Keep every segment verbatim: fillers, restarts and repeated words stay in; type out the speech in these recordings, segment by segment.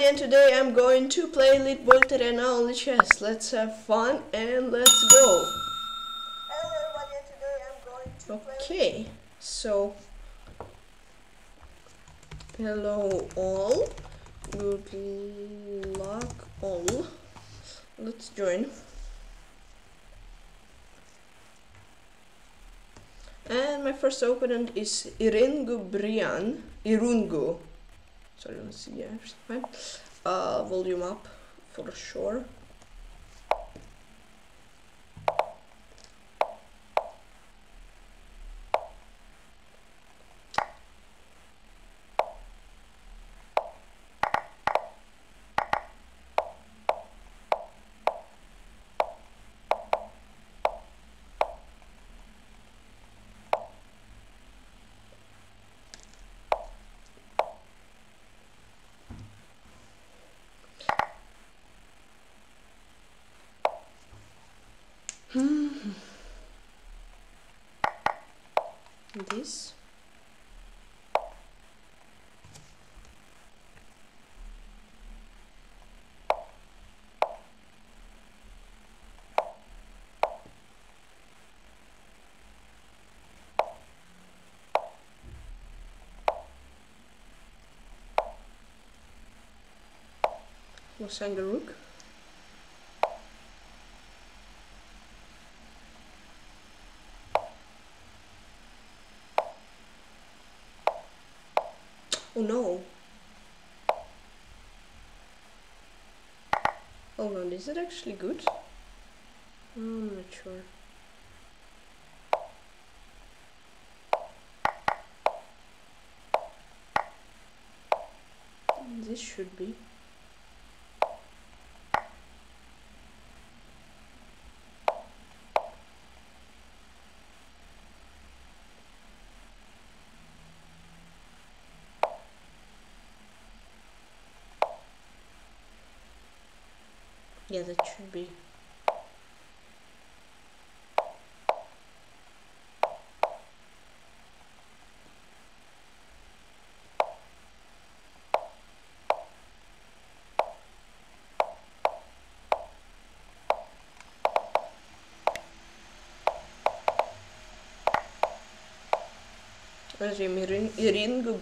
everybody, and today I'm going to play Elite Bullet Arena on the chest. Let's have fun and let's go. Hello everybody, and today I'm going to okay. play Okay, so hello all. Good luck all. Let's join. And my first opponent is Irungu Brian Irungu. Sorry, let's see, yeah, fine. Uh, volume up for sure. This was under rook. Oh no. Hold on, is it actually good? I'm not sure. This should be. Yeah, that should be. Where's your Irungu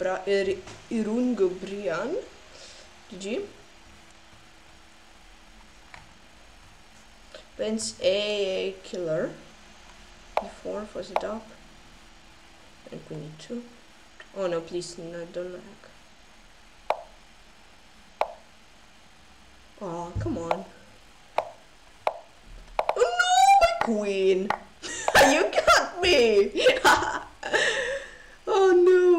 Brian? Did you? Prince A A killer. D four was it up. And we need to. Oh no, please no, don't lag. Oh come on. Oh no, my queen! You got me! Oh no!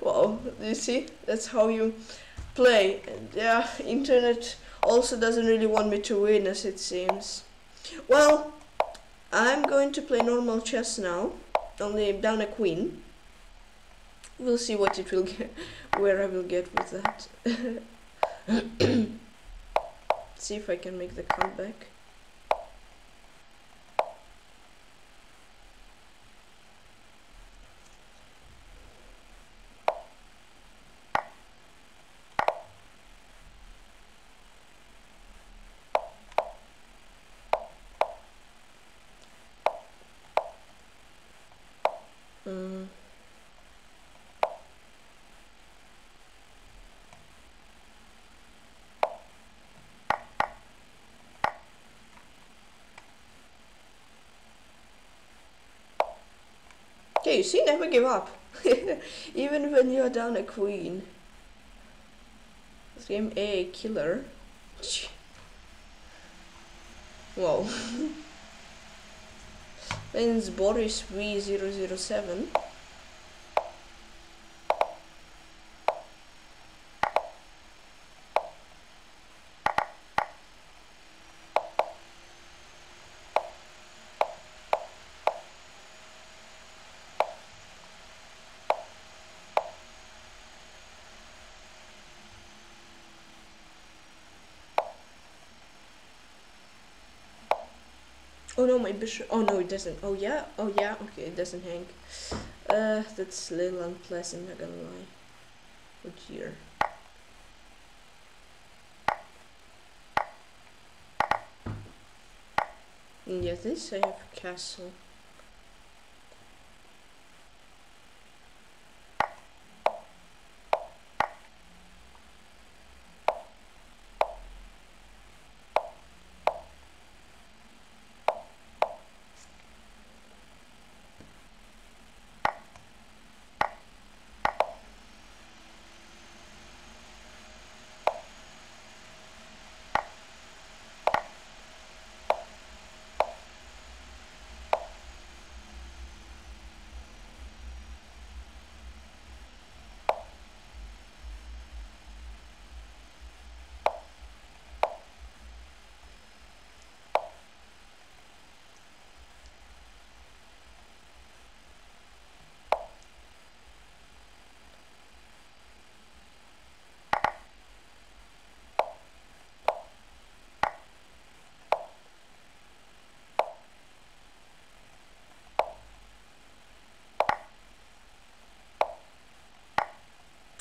Wow, you see? That's how you play. And yeah, internet also doesn't really want me to win, as it seems. Well, I'm going to play normal chess now, only down a queen. We'll see what it will get, where I will get with that. See if I can make the comeback. Okay, you see, never give up. Even when you're down a queen. This game A killer. Wow. Then it's Boris V zero zero seven. Oh no, my bishop. Oh no, it doesn't. Oh yeah, oh yeah, okay, it doesn't hang. Uh, that's a little unpleasant, not gonna lie. Oh dear. Near this I have a castle.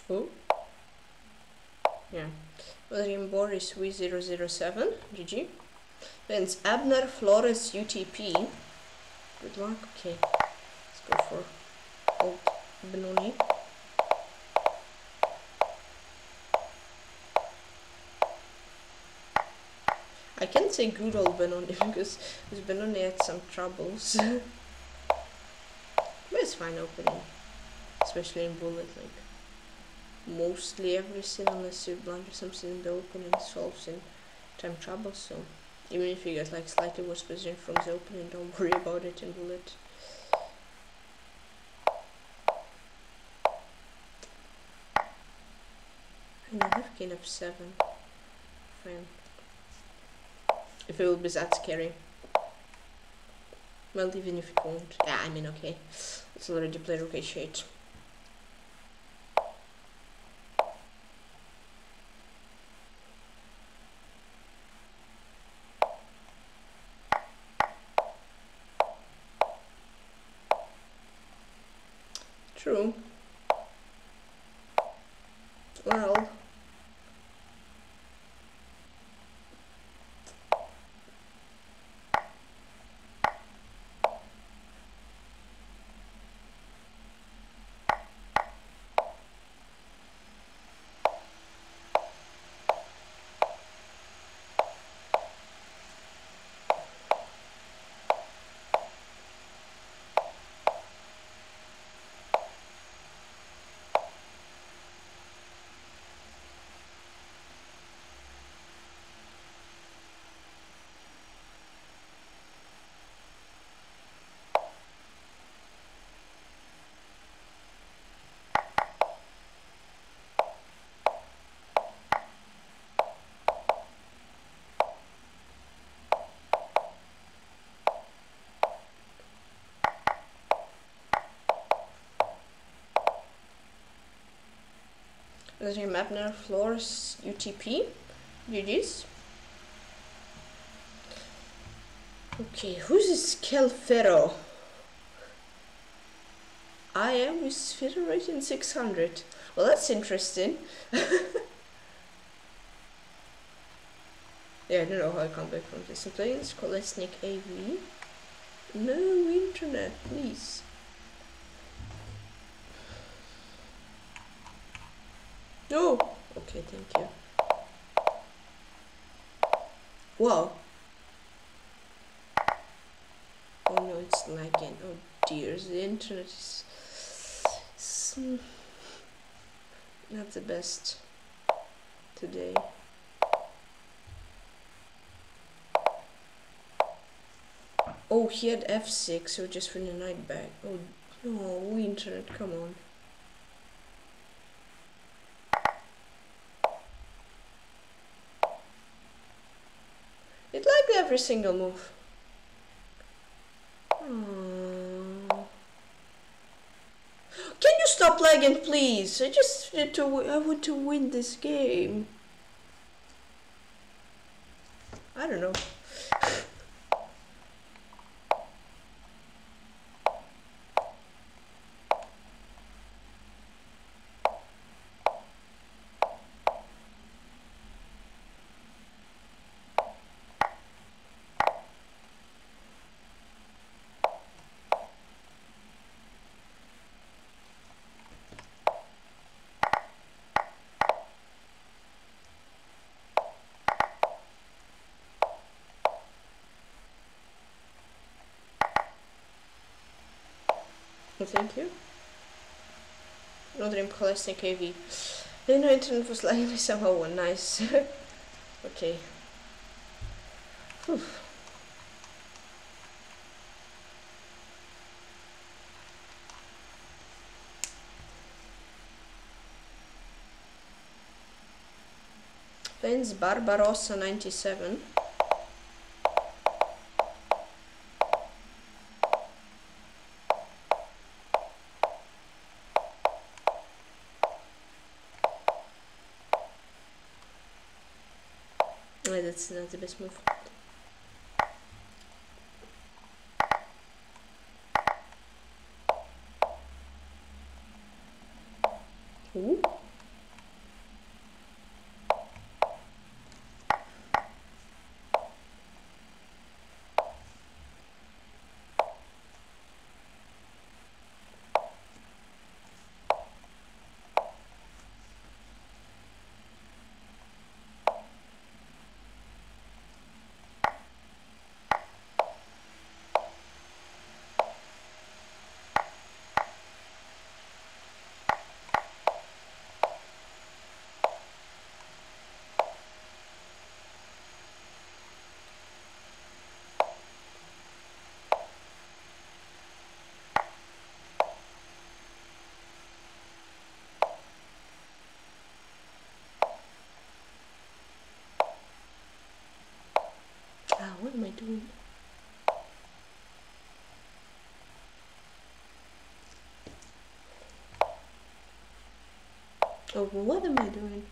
Oh, yeah. William Boris V zero zero seven, G G. Wins Abner Flores U T P. Good luck, okay. Let's go for old Benoni. I can't say good old Benoni because with Benoni had some troubles. But it's fine opening, especially in bullet like. Mostly every sin, unless you blunder something in the opening, solves in time trouble. So even if you get like slightly worse position from the opening, don't worry about it in bullet. And I have king of seven. Fine. If it will be that scary. Well, even if it won't. Yeah, I mean, okay. It's already played rook h eight. True. Well, there's your Abner Flores U T P. G Gs. Okay, who's this Kelfero? I am with Federation six hundred. Well, that's interesting. Yeah, I don't know how I come back from this. I'm playing Scholesnick A V. No internet, please. No! Okay, thank you. Wow. Oh no, it's lagging. Oh dear, the internet is not the best today. Oh, he had F six, so just for the night back. Oh no, internet, come on. It liked every single move. Aww. Can you stop lagging, please? I just need to. I want to win this game. I don't know. thank you. Another impressive K V. Then no internet was likely somehow one. Nice. Okay. Whew. Fence Barbarossa ninety-seven. Oh, that's not the best move. Ooh. What am I doing? Oh, what am I doing?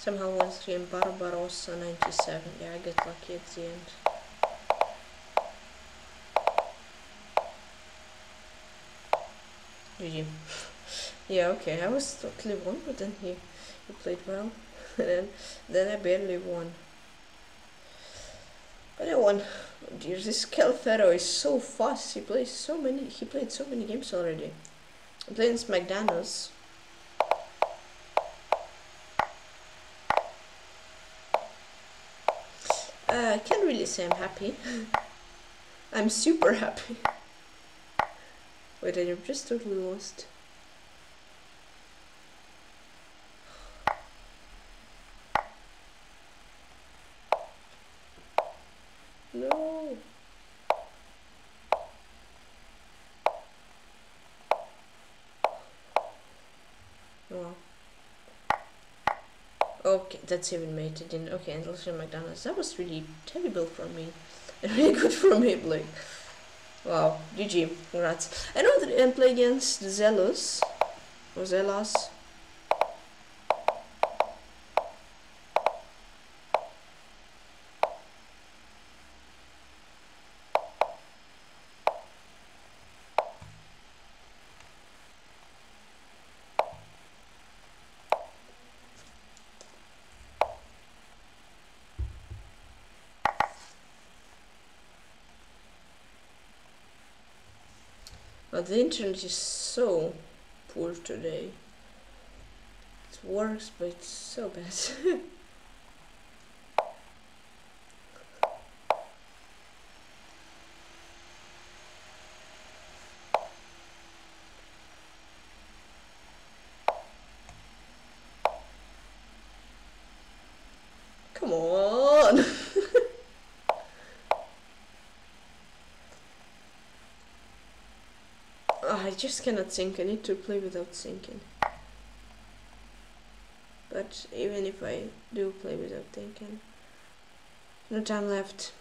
Somehow one three and Barbarossa ninety seven. Yeah, I get lucky at the end. G G. Yeah, okay, I was totally wrong, but then he, he played well. And then then I barely won. But I won. Oh dear, this Kelfero is so fast, he plays so many he played so many games already. I'm playing McDonald's. I can't really say I'm happy. I'm super happy. Wait, I'm just totally lost. No. Wow. Okay, that's even made it in. Okay, and also McDonald's. That was really terrible for me. And really good for me, Blake. Wow, G G, congrats. I know that I play against Zealous. Or Zealous. The internet is so poor today. It works, but it's so bad. Come on. I just cannot think, I need to play without thinking. But even if I do play without thinking, no time left.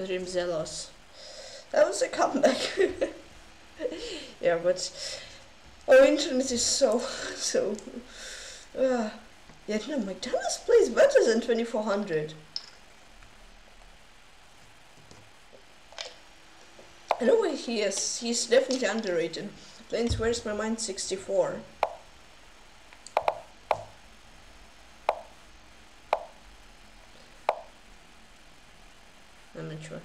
with Dream Zealous. That was a comeback. Yeah, but our internet is so so. Uh, yeah, no, McDonald's plays better than twenty-four hundred. Anyway, he is he's definitely underrated. Plains Where's My Mind sixty-four. I'm not sure.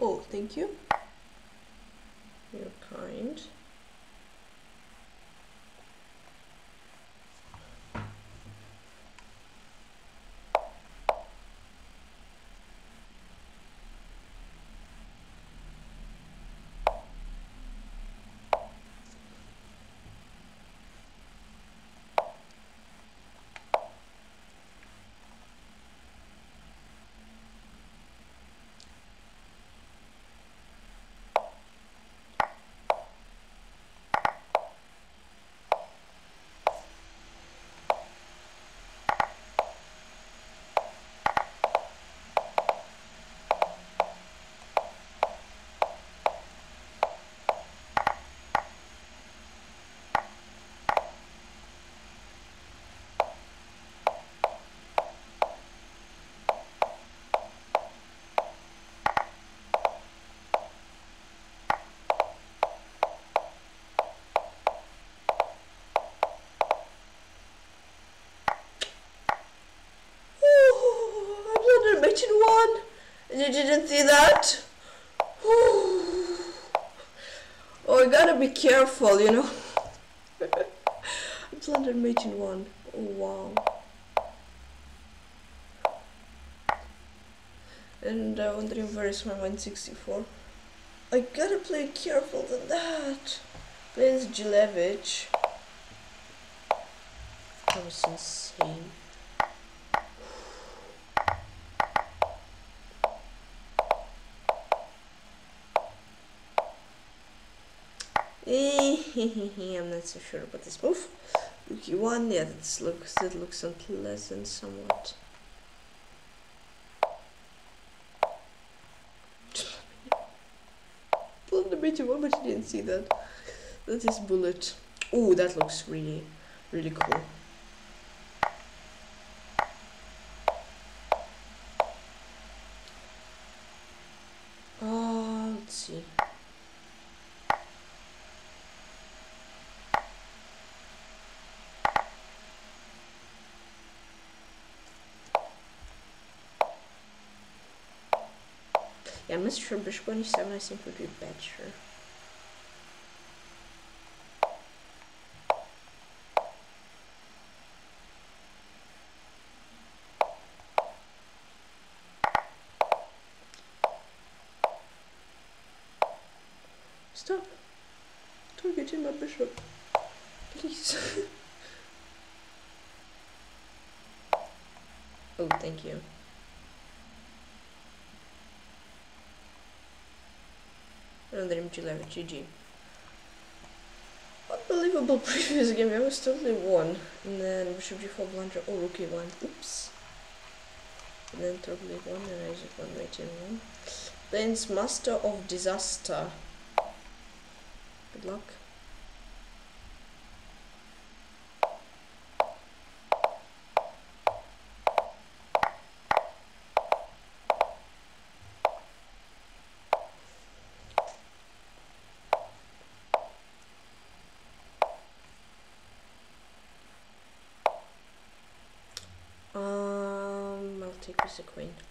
Oh, thank you. You're kind. One, and you didn't see that. Whew. Oh, I gotta be careful, you know. I plundered mating one. Oh wow. And I'm uh, wondering where is my mind sixty-four. I gotta play careful than that. Plays Gilevich. That was insane. I'm not so sure about this move. Lucky one, yeah, that looks that looks unpleasant somewhat. Pulled the bit one, but you didn't see that. That is bullet. Oh, that looks really, really cool. Oh, let's see. Yeah, Mister Bishop twenty-seven I think would be better. Stop targeting my bishop. Please. Oh, thank you. Another M G eleven, G G. Unbelievable previous game, I was totally won. And then Bishop G four blunder, oh rookie one, oops. And then totally won, and I just won mating one. Plains Master of Disaster. Good luck. A queen. I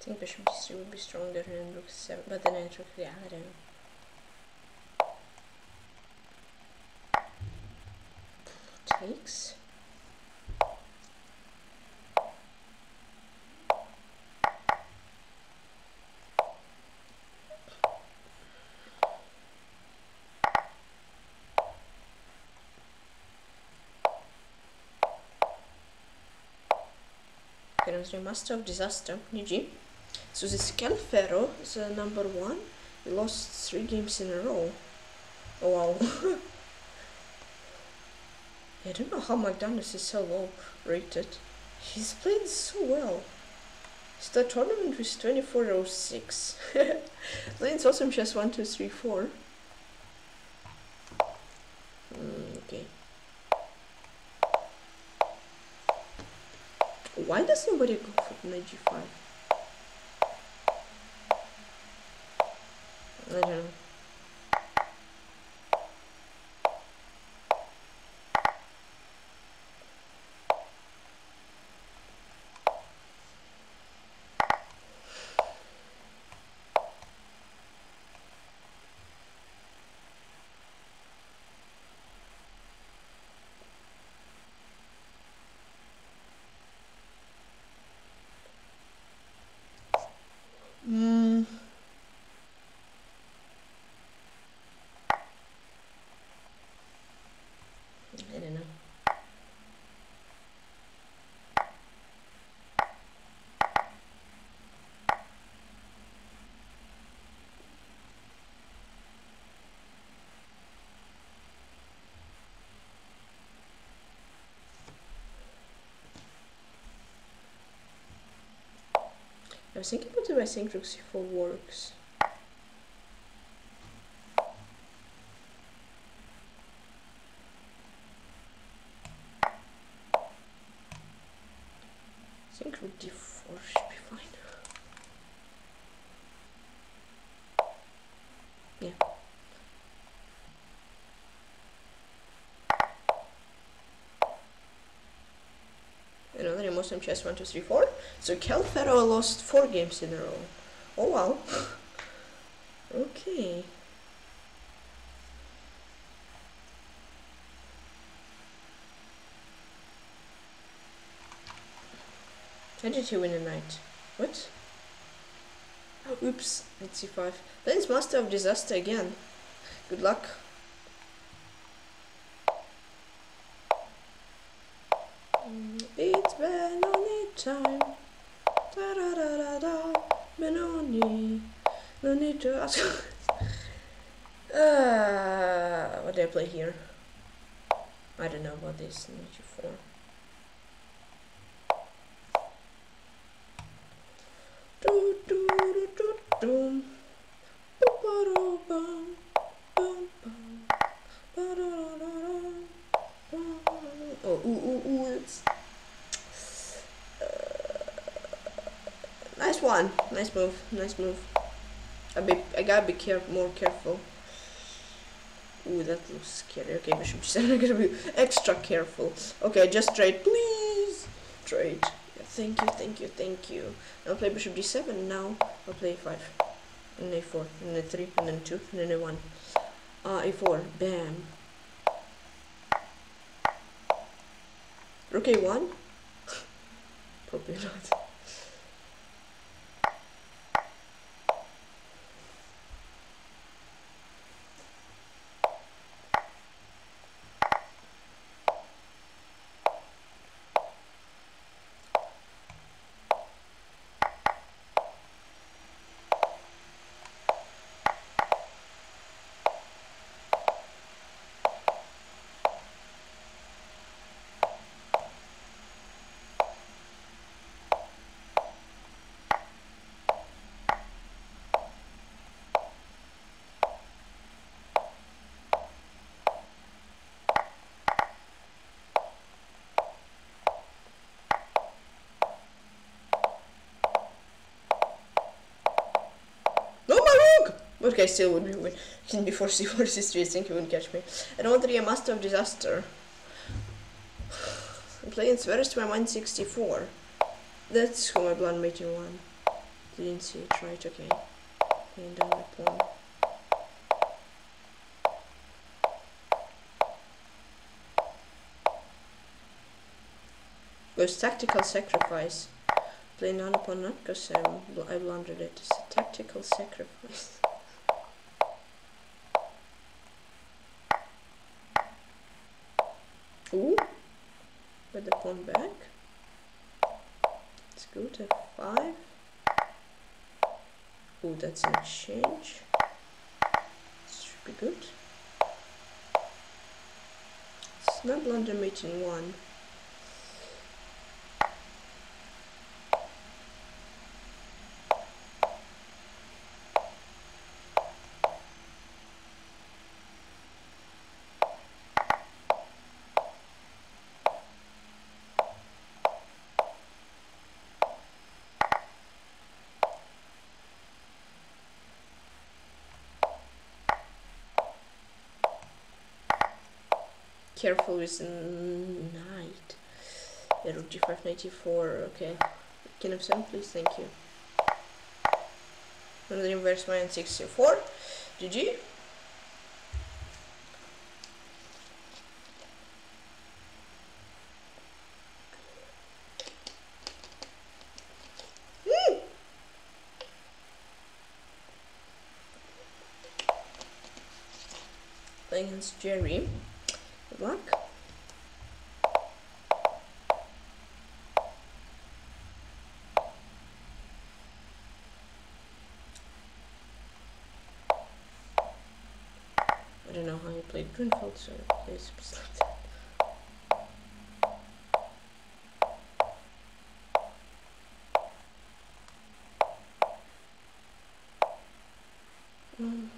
think bishop c three would be stronger than rook seven, but then I took the other. Takes. as your Master of Disaster, N G. So this Kelfero is uh, number one. We lost three games in a row. Oh wow. I don't know how McDonald's is so low rated. He's played so well. It's the tournament with twenty-four oh six. That's awesome, just one, two, three, four. Mm, okay. Why does nobody go for knight g five? I don't know. I was thinking about if I think rook c four works. I think rook d four should be fine. Yeah. Another emotion chess one, two, three, four. So Kelfero lost four games in a row. Oh wow. Okay. How did he win a knight? What? Oh, oops, it's c five. Then it's Master of Disaster again. Good luck. It's Benoni time. Da da da da da. Benoni. No need to ask. uh, what do I play here? I don't know what this needs you for. Do do do do do. Oh, ooh, ooh, ooh, it's uh, nice one, nice move, nice move. I be, I gotta be care more careful. Ooh, that looks scary. Okay, Bishop seven, I gotta be extra careful. Okay, just trade, please, trade. Yeah, thank you, thank you, thank you. I'll play Bishop d seven now. I'll play a five, and a four, and a three, and then two, and then a one. Ah, uh, a four, bam. Rook a one? Probably not. Okay, still would be win. Can be four c four c three. I think he wouldn't catch me. I don't want to be a Master of Disaster. I'm playing Where's My Mind sixty-four. That's who my blind mating won. Didn't see it right. Okay. Playing down my pawn. Goes tactical sacrifice. Playing down upon that because I, bl I blundered it. It's a tactical sacrifice. Ooh, with the pawn back. It's go to five. Oh, that's a change. This should be good. It's not London meeting one. Careful with knight. Rook G five ninety-four. Okay. Can you send, please? Thank you. And then Where's My Mind sixty-four. G G. Thanks, Jerry. Good luck. I don't know how you played Grünfeld, so please just like that. Mm.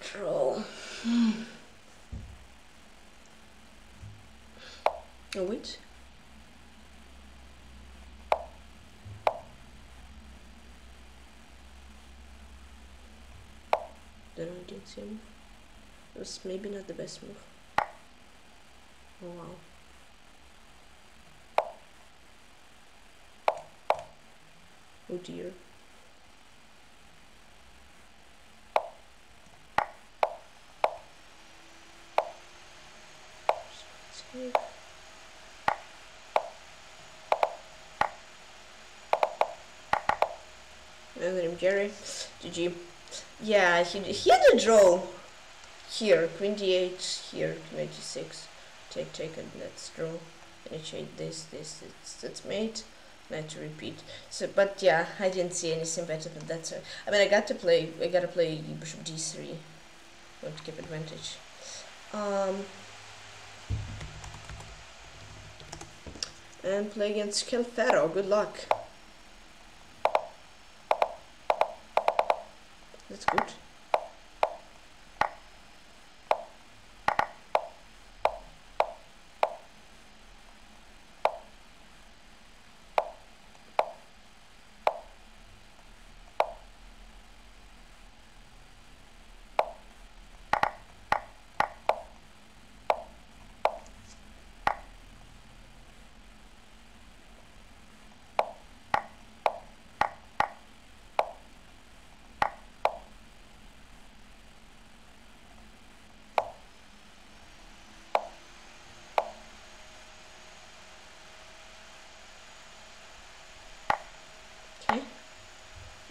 Troll. Hmm. Oh, wait. Then I didn't see a move. It was maybe not the best move. Oh, wow. Oh dear. And then Jerry, G G. Yeah, he he had a draw here, queen d eight, here queen d six, take take and let's draw. Initiate this this it's that's mate. Not to repeat. So, but yeah, I didn't see anything better than that. So I mean, I got to play. I gotta play bishop d three. Want to keep advantage. Um. And play against Kelfero. Good luck. That's good.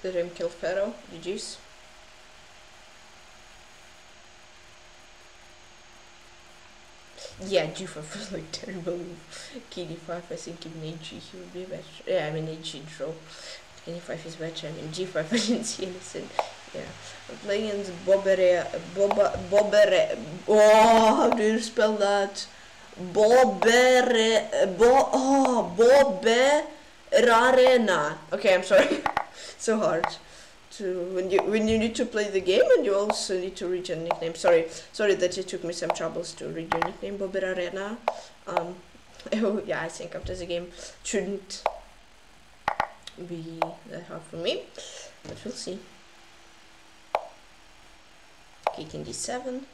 The rim killed Kelfero, G G's. Yeah, G five was like terrible. K D five, I think even H G he would be better. Yeah, I mean H G draw. K D five is better. I mean G five, I didn't see anything. Yeah, I'm playing in the Bobbera, Bobbera. Oh, how do you spell that? Bobbera, Bo, oh, Bobbera Arena. Okay, I'm sorry. so hard to when you when you need to play the game, and you also need to read your nickname. Sorry, sorry that it took me some troubles to read your nickname, Bobbera Arena. Um, oh yeah, I think after the game shouldn't be that hard for me, but we'll see. Kicking D seven.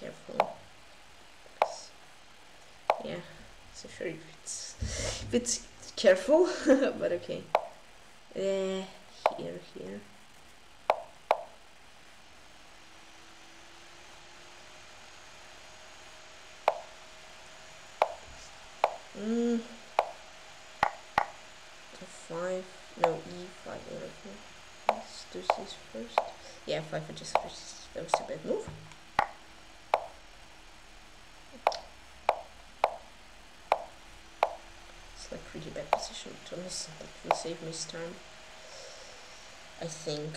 Careful. Yeah, so sure if it's if it's careful, but okay. Uh, here, here. Mm. Five. No, E five. Let's do this first. Yeah, five. I just first. That was a bad move. Like really bad position to miss. That will save me time, I think.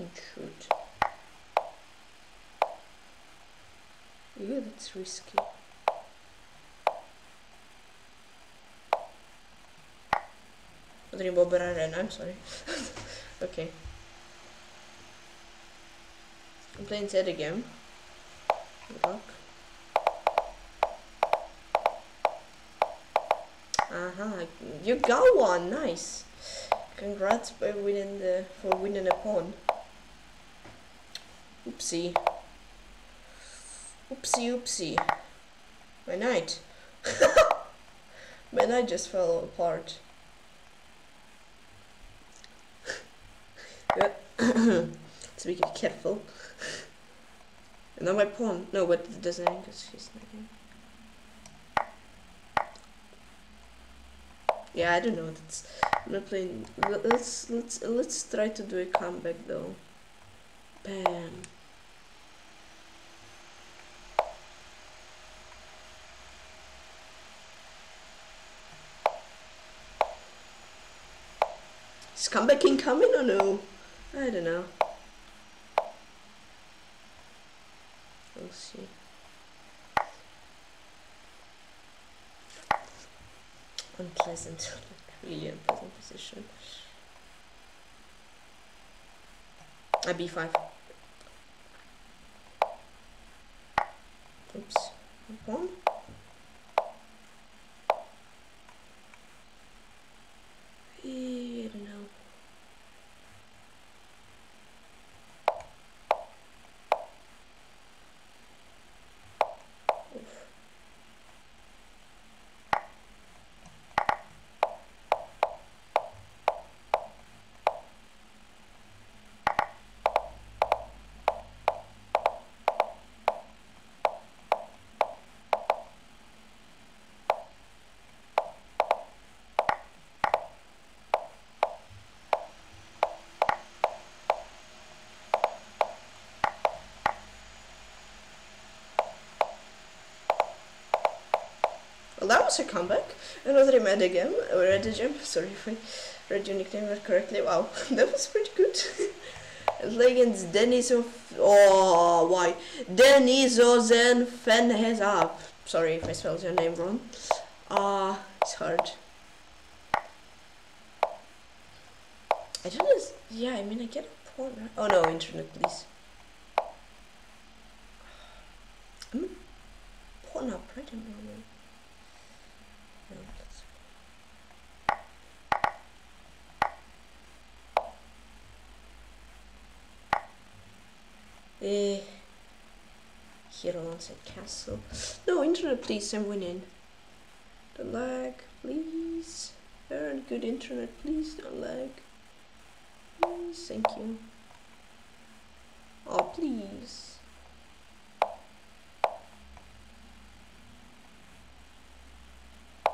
It should. Yeah, that's risky. Bobbera Arena, I'm sorry. Okay. I'm playing Z again. Block. Aha, you got one, nice. Congrats by winning the for winning a pawn. Oopsie. Oopsie oopsie. My knight. My knight just fell apart. So we get careful. And now my pawn. No, but it doesn't because he's not here. Yeah, I don't know. That's, I'm not playing. Let's let's let's try to do a comeback though. Bam. Is comeback incoming or no? I don't know. We'll see. Unpleasant, like really unpleasant position. A B five. Oops. One. I don't know. That was a comeback. Another Remedy game, or Redigem, sorry if I read your nickname correctly. Wow, that was pretty good. Legends Deniso. Oh, why? Deniso Zen Fan has up. Sorry if I spelled your name wrong. Ah, uh, it's hard. I don't know. Yeah, I mean, I get a pawn. Right? Oh no, internet, please. I'm pawn up right in the moment. Uh, here alongside castle. No, internet please, I'm winning. Don't lag, please. Very good internet, please don't lag. Please, thank you. Oh, please. I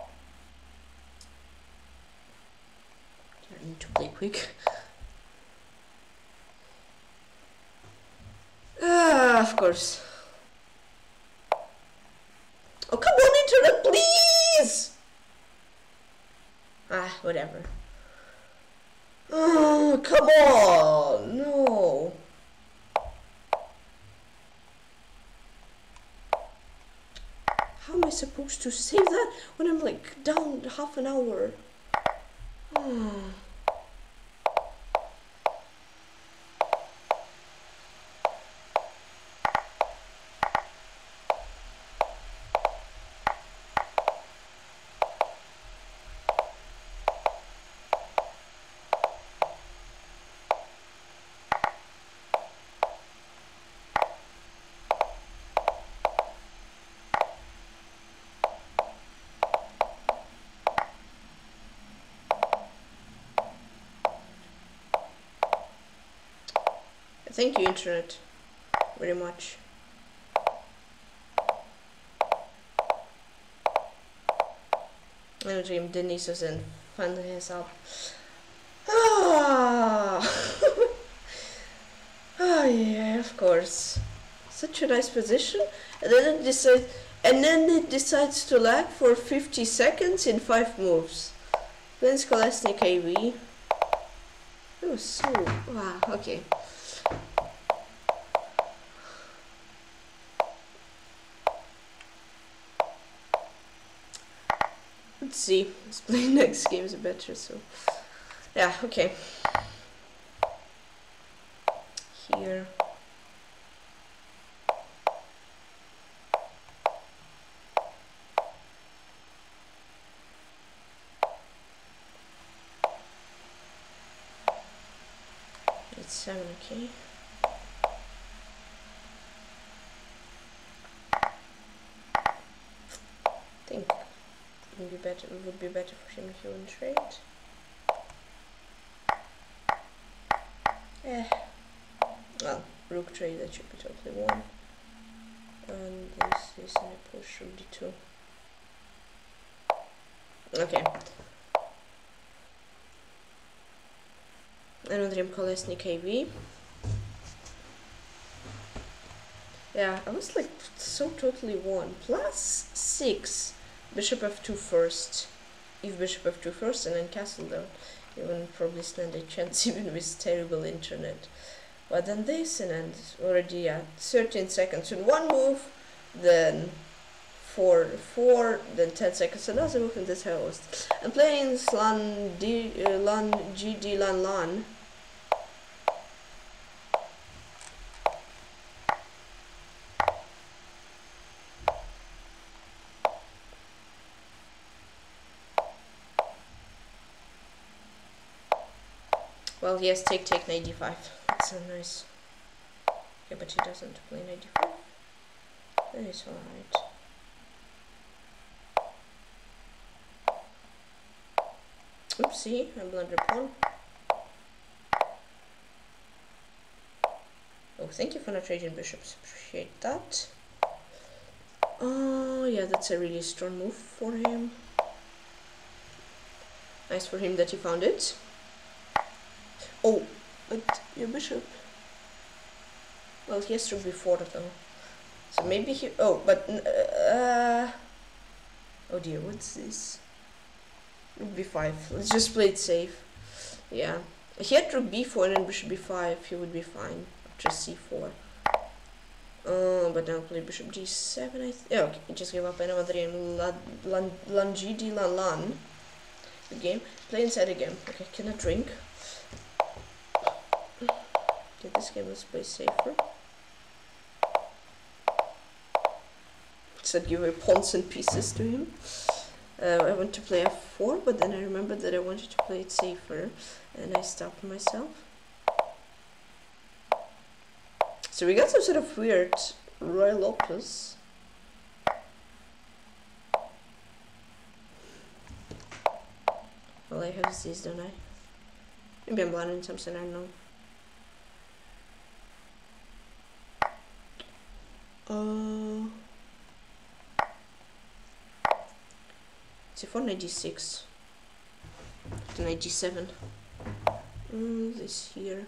need to play quick. of course. Oh, come on, internet, please! Ah, whatever. Oh, come on! No! How am I supposed to save that when I'm like down half an hour? Oh. Thank you, internet, very much. I'm dream Deniso Zen Fan has up. Ah, oh, yeah, of course. Such a nice position, and then it decides, and then it decides to lag for fifty seconds in five moves. Then Scholesnick A B. It was so wow. Okay. Let's see, let's play next games better, so yeah, okay. Here. It's seven, okay. Think. Would be better. It would be better for him if he wouldn't trade. Eh. Well, rook trade. That should be totally one. And this, this, and I push rook d two. Okay. Another Kolesnik A B. Yeah, I was like so totally one plus six. Bishop f two first. If bishop f two first and then castle down, you wouldn't probably stand a chance even with terrible internet. But then this and then already at thirteen seconds in one move, then four, four, then ten seconds another move, and that's how I was. I'm playing Lan D, uh, Lan G D Lan Lan. Well, yes, take take knight d five. That's a nice. Okay, but he doesn't play knight d five. That is alright. Oopsie, I blundered pawn. Oh, thank you for not trading bishops. Appreciate that. Oh, yeah, that's a really strong move for him. Nice for him that he found it. Oh, but your bishop. Well, he has to be four though. So maybe he. Oh, but uh, oh dear, what's this? Rook b five. Let's just play it safe. Yeah, if he had rook b four and then bishop b five, he would be fine. Just c four. Uh, but now play bishop d seven. I th yeah, okay. Just give up another and lan lan lan g d lan lan. The game. Play inside again. Okay, cannot drink. Okay, this game is way safer. So I'd give away pawns and pieces to him. Uh, I want to play f four, but then I remembered that I wanted to play it safer, and I stopped myself. So we got some sort of weird Roy Lopez. Well, I have these, don't I? Maybe I'm blind in something, I don't know. Uh, c four, knight d six, knight d seven, mm, this here,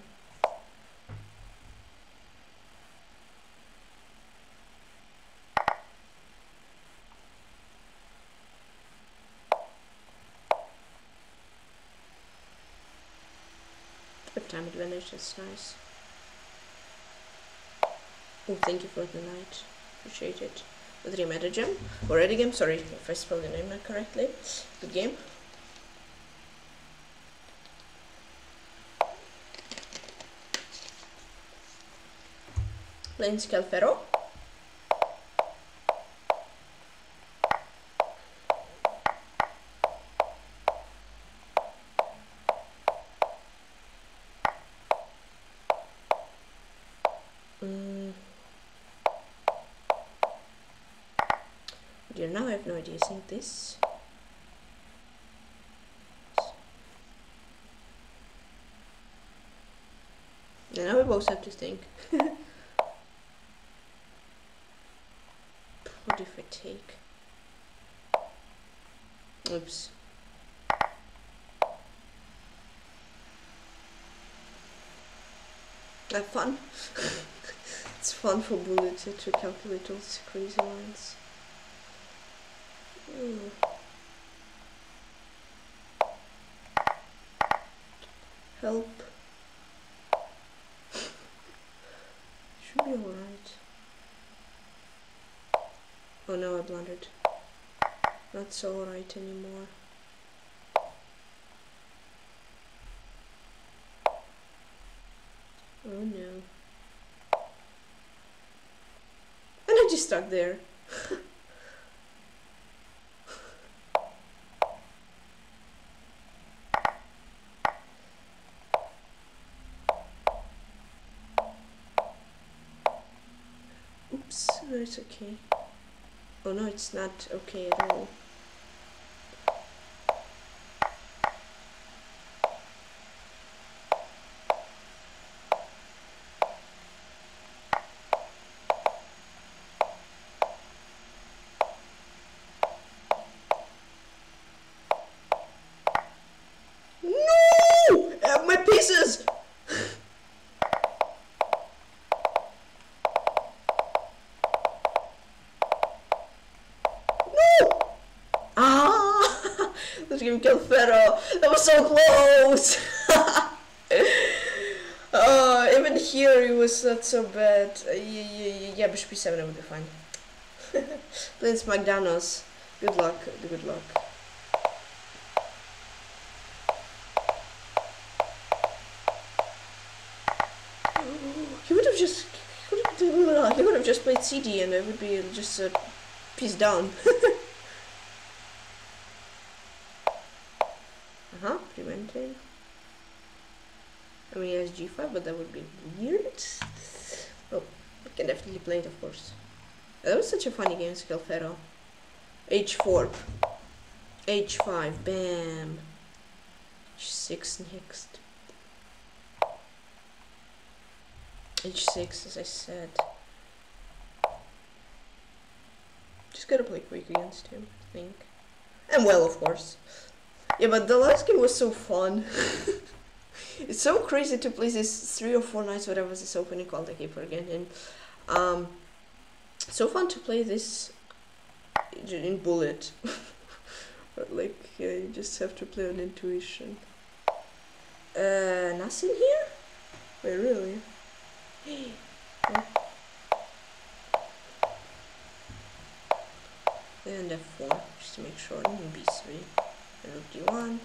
advantage, that's nice. Oh, thank you for the night. Appreciate it. The three meta gem. Already game, sorry if I spelled the name correctly. Good game. Playing Kelfero. Now I have no idea. I think this. Yeah, now we both have to think. What if I take? Oops. Have fun. It's fun for bullets to calculate all these crazy ones. Mm. Help. Should be alright. Oh no, I blundered. Not so alright anymore. Oh no. And I just stuck there. No, it's okay. Oh no, it's not okay at all. No! I have my pieces! Kelfero, that was so close. uh, even here it was not so bad. Uh, yeah, yeah, yeah, Bishop B seven, I would be fine. Blitz Bogdanos, good luck, good luck. He would have just, he would have just played C D, and I would be just a piece down. Uh-huh, prevented. I mean, it has G five, but that would be weird. Oh, we can definitely play it, of course. That was such a funny game, Kelfero. H four. H five, bam. H six next. H six, as I said. Just gotta play quick against him, I think. And well, of course. Yeah, but the last game was so fun. It's so crazy to play this three or four nights, whatever this opening called, the keeper again. And um, so fun to play this in bullet. But like, yeah, you just have to play on intuition. Uh, nothing here? Wait, really? Yeah. And F four, just to make sure, and B three. D one.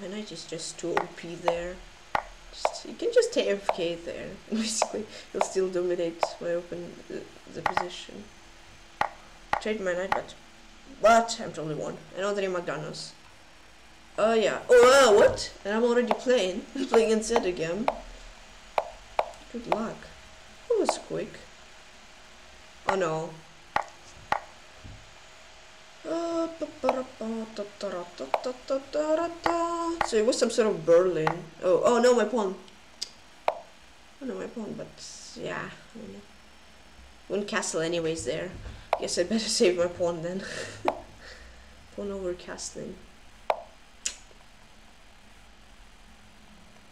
My knight is just too O P there. Just, you can just A F K there. Basically, he'll still dominate my open uh, the position. Trade my knight, but but I'm totally won. I know that in McDonald's. Oh uh, yeah. Oh uh, what? And I'm already playing. Playing against it again. Good luck. That was quick. Oh no. So it was some sort of Berlin. Oh, oh no, my pawn. Oh no, my pawn, but yeah. I mean, won't castle anyways there. Guess I better save my pawn then. Pawn over castling.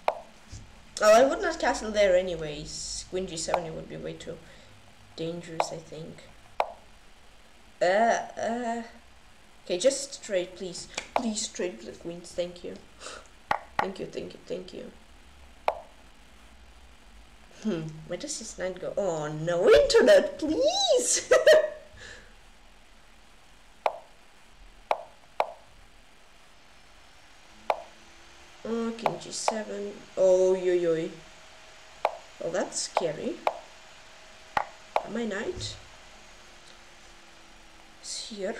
Oh, I would not castle there anyways. Queen G seven, it would be way too dangerous, I think. Uh, uh... Okay, just trade, please. Please trade the queens, thank you. Thank you, thank you, thank you. Hmm, where does this night go? Oh no, internet, please! Oh, King G seven. Oh, yo yo. Well, that's scary. My knight is here.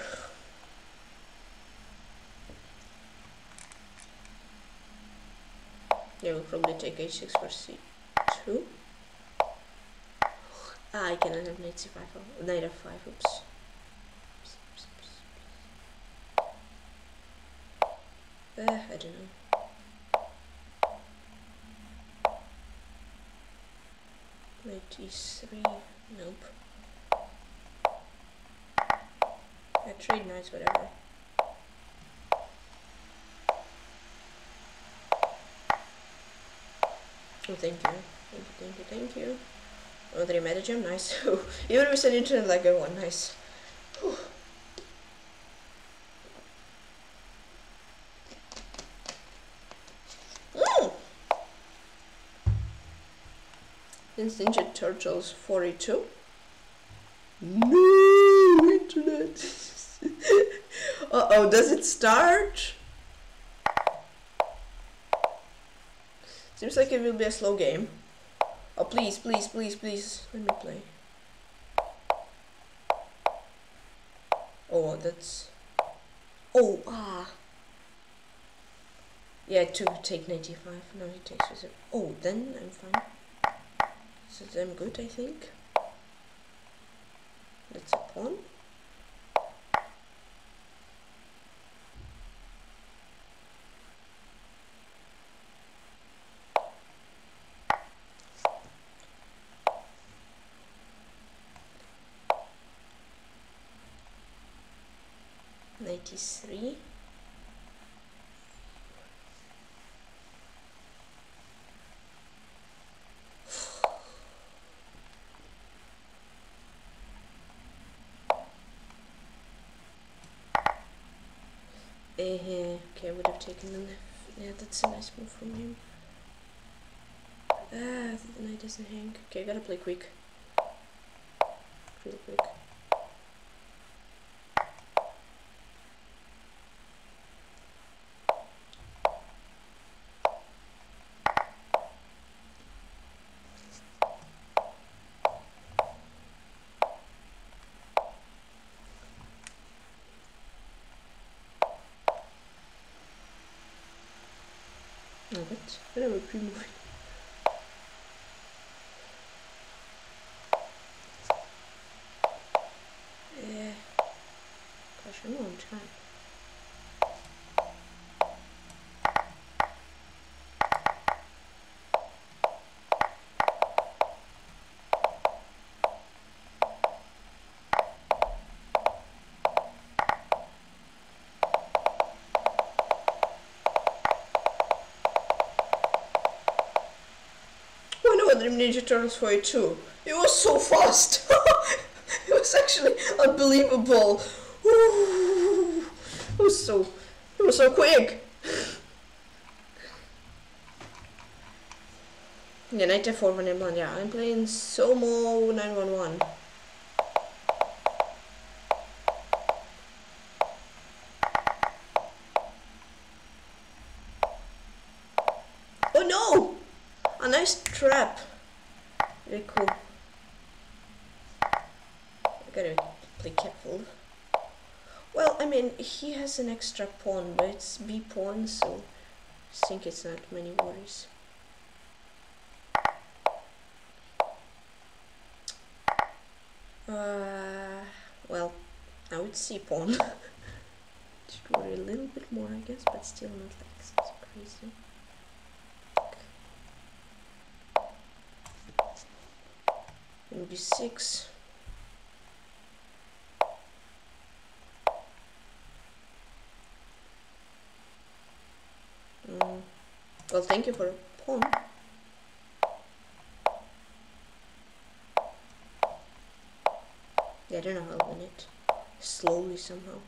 Yeah, we'll probably take H six for C two. Ah, I cannot have knight C five. Knight F five, oops. Uh, I don't know. Knight E three, nope. I trade knights, whatever. Oh, thank you. Thank you, thank you, thank you. Oh, three metagem, nice. Even with an internet like that one, nice. Whew. Ninja Turtles forty-two. No internet. Uh oh, does it start? Seems like it will be a slow game. Oh please, please, please, please, let me play. Oh, that's. Oh ah. Yeah, to take ninety-five. Now he takes with it. Oh, then I'm fine. So I'm good, I think. That's a pawn. ninety-three. Okay, I would have taken them. Yeah, that's a nice move from him. Ah, the knight doesn't hang. Okay, I gotta play quick. Real quick. Je ne veux plus mourir. Yeah. Gosh, I'm on time. Ninja Turtles forty-two. It was so fast. It was actually unbelievable. Ooh. It was so. It was so quick. Yeah, knight f four when I'm on. Yeah, I'm playing Somo nine one one. Oh no! A nice trap. Very cool. I gotta play careful. Well, I mean, he has an extra pawn, but it's B pawn, so I think it's not many worries. Uh, well, now it's C pawn. Should worry a little bit more, I guess, but still not like so crazy. B six. Mm. Well, thank you for a pawn. Yeah, I don't know how I'll win it. Slowly somehow.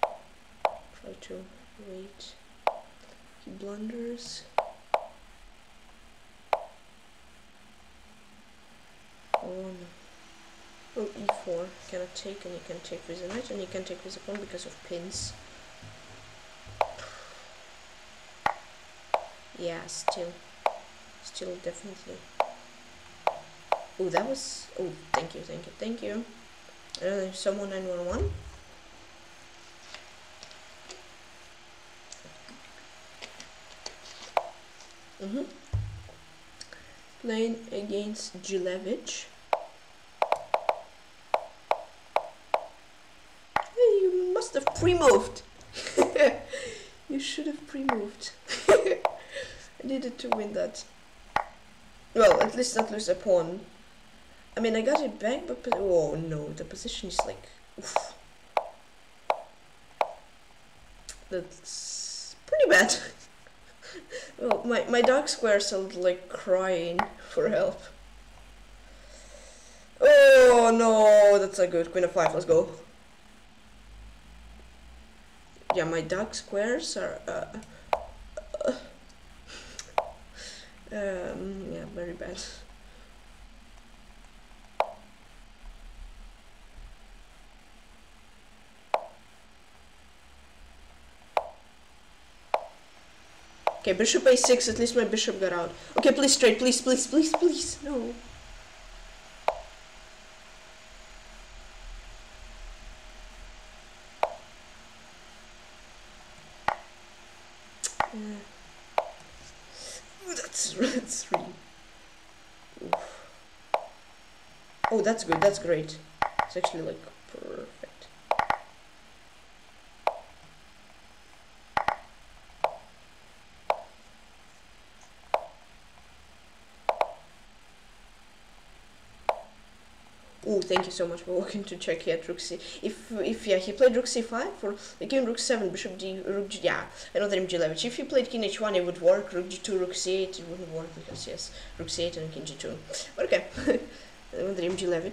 Try to wait. He blunders. on rook e four, cannot take, and you can take with a knight, and you can take with a pawn because of pins. Yeah, still, still definitely. Oh, that was. Oh, thank you, thank you, thank you. Another Somo nine one one. Mm-hmm. Playing against Gilevich. Hey, you must have pre-moved. You should have pre-moved. I needed to win that. Well, at least not lose a pawn. I mean, I got it back, but oh no, the position is like, oof. That's pretty bad. Well, my, my dark squares are like crying for help. Oh no, that's not good. Queen of five, let's go. Yeah, my dark squares are uh, uh, um, yeah, very bad. Okay, bishop a six, at least my bishop got out. Okay, please straight, please, please, please, please, no. Uh, that's, that's really... Oof. Oh, that's good, that's great. It's actually like perfect. Oh, thank you so much for walking to check here, rook c. If, if yeah, he played rook c five for the game rook seven, bishop d, rook g, yeah, another m g eleven. If he played king h one, it would work, rook g two, rook c eight, it wouldn't work because, yes, rook c eight and king g two. But okay, another m g eleven.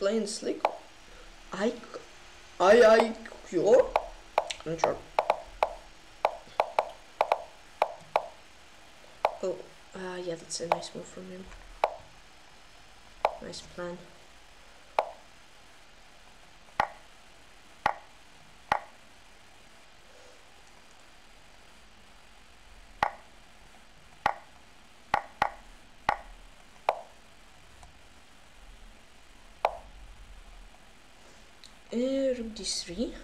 Playing slick. I, I, I, cure? I'm not sure. Oh, uh, yeah, that's a nice move from him. Nice plan. Uh, rook d three.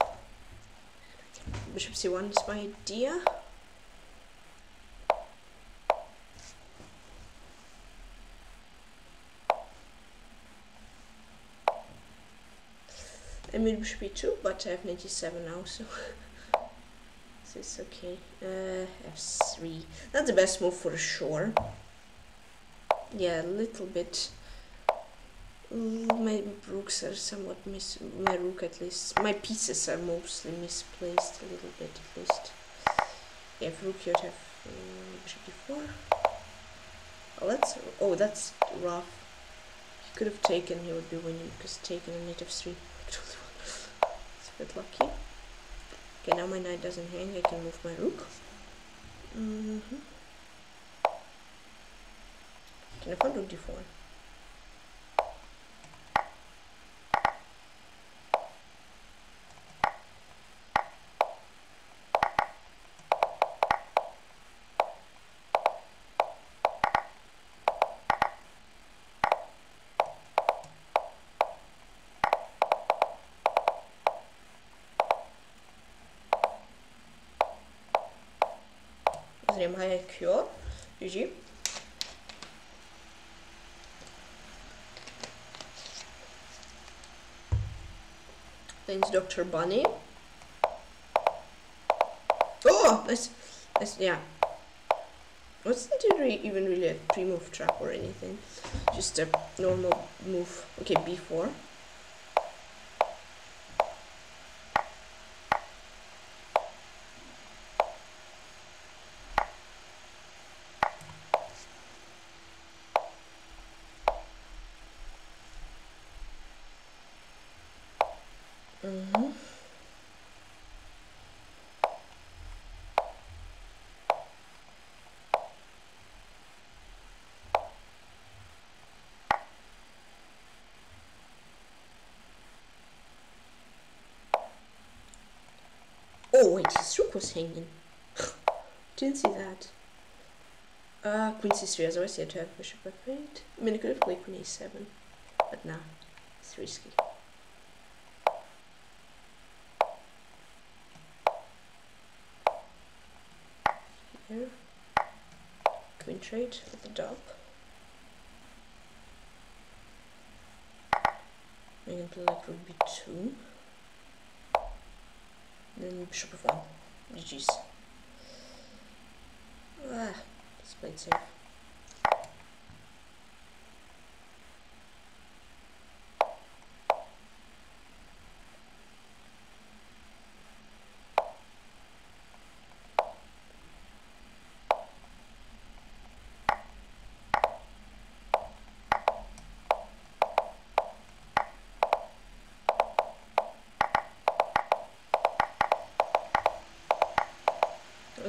Bishop c one is my idea. I mean bishop e two, but I have ninety-seven now, so this is okay. Uh, f three. Not the best move for sure. Yeah, a little bit. My rooks are somewhat mis. My rook, at least. My pieces are mostly misplaced a little bit, at least. Yeah, if rook, you'd have bishop um, d four. Oh, that's. Oh, that's rough. He could have taken, he would be winning because taken a knight f three. It's a bit lucky. Okay, now my knight doesn't hang, I can move my rook. Mm-hmm. Can I find rook d four? I cure, G G. Thanks, Doctor Bunny. Oh, nice, nice, yeah. Wasn't it even really a pre-move trap or anything? Just a normal move. Okay, b four. wait, his rook was hanging. Didn't see that. Ah, uh, queen c three. I was always said to have bishop f eight. I mean, I could have played queen a seven, but nah, it's risky. Here, queen trade at the top. I can play like rook b two. Then bishop f one. G G's. Ah, let's play it safe.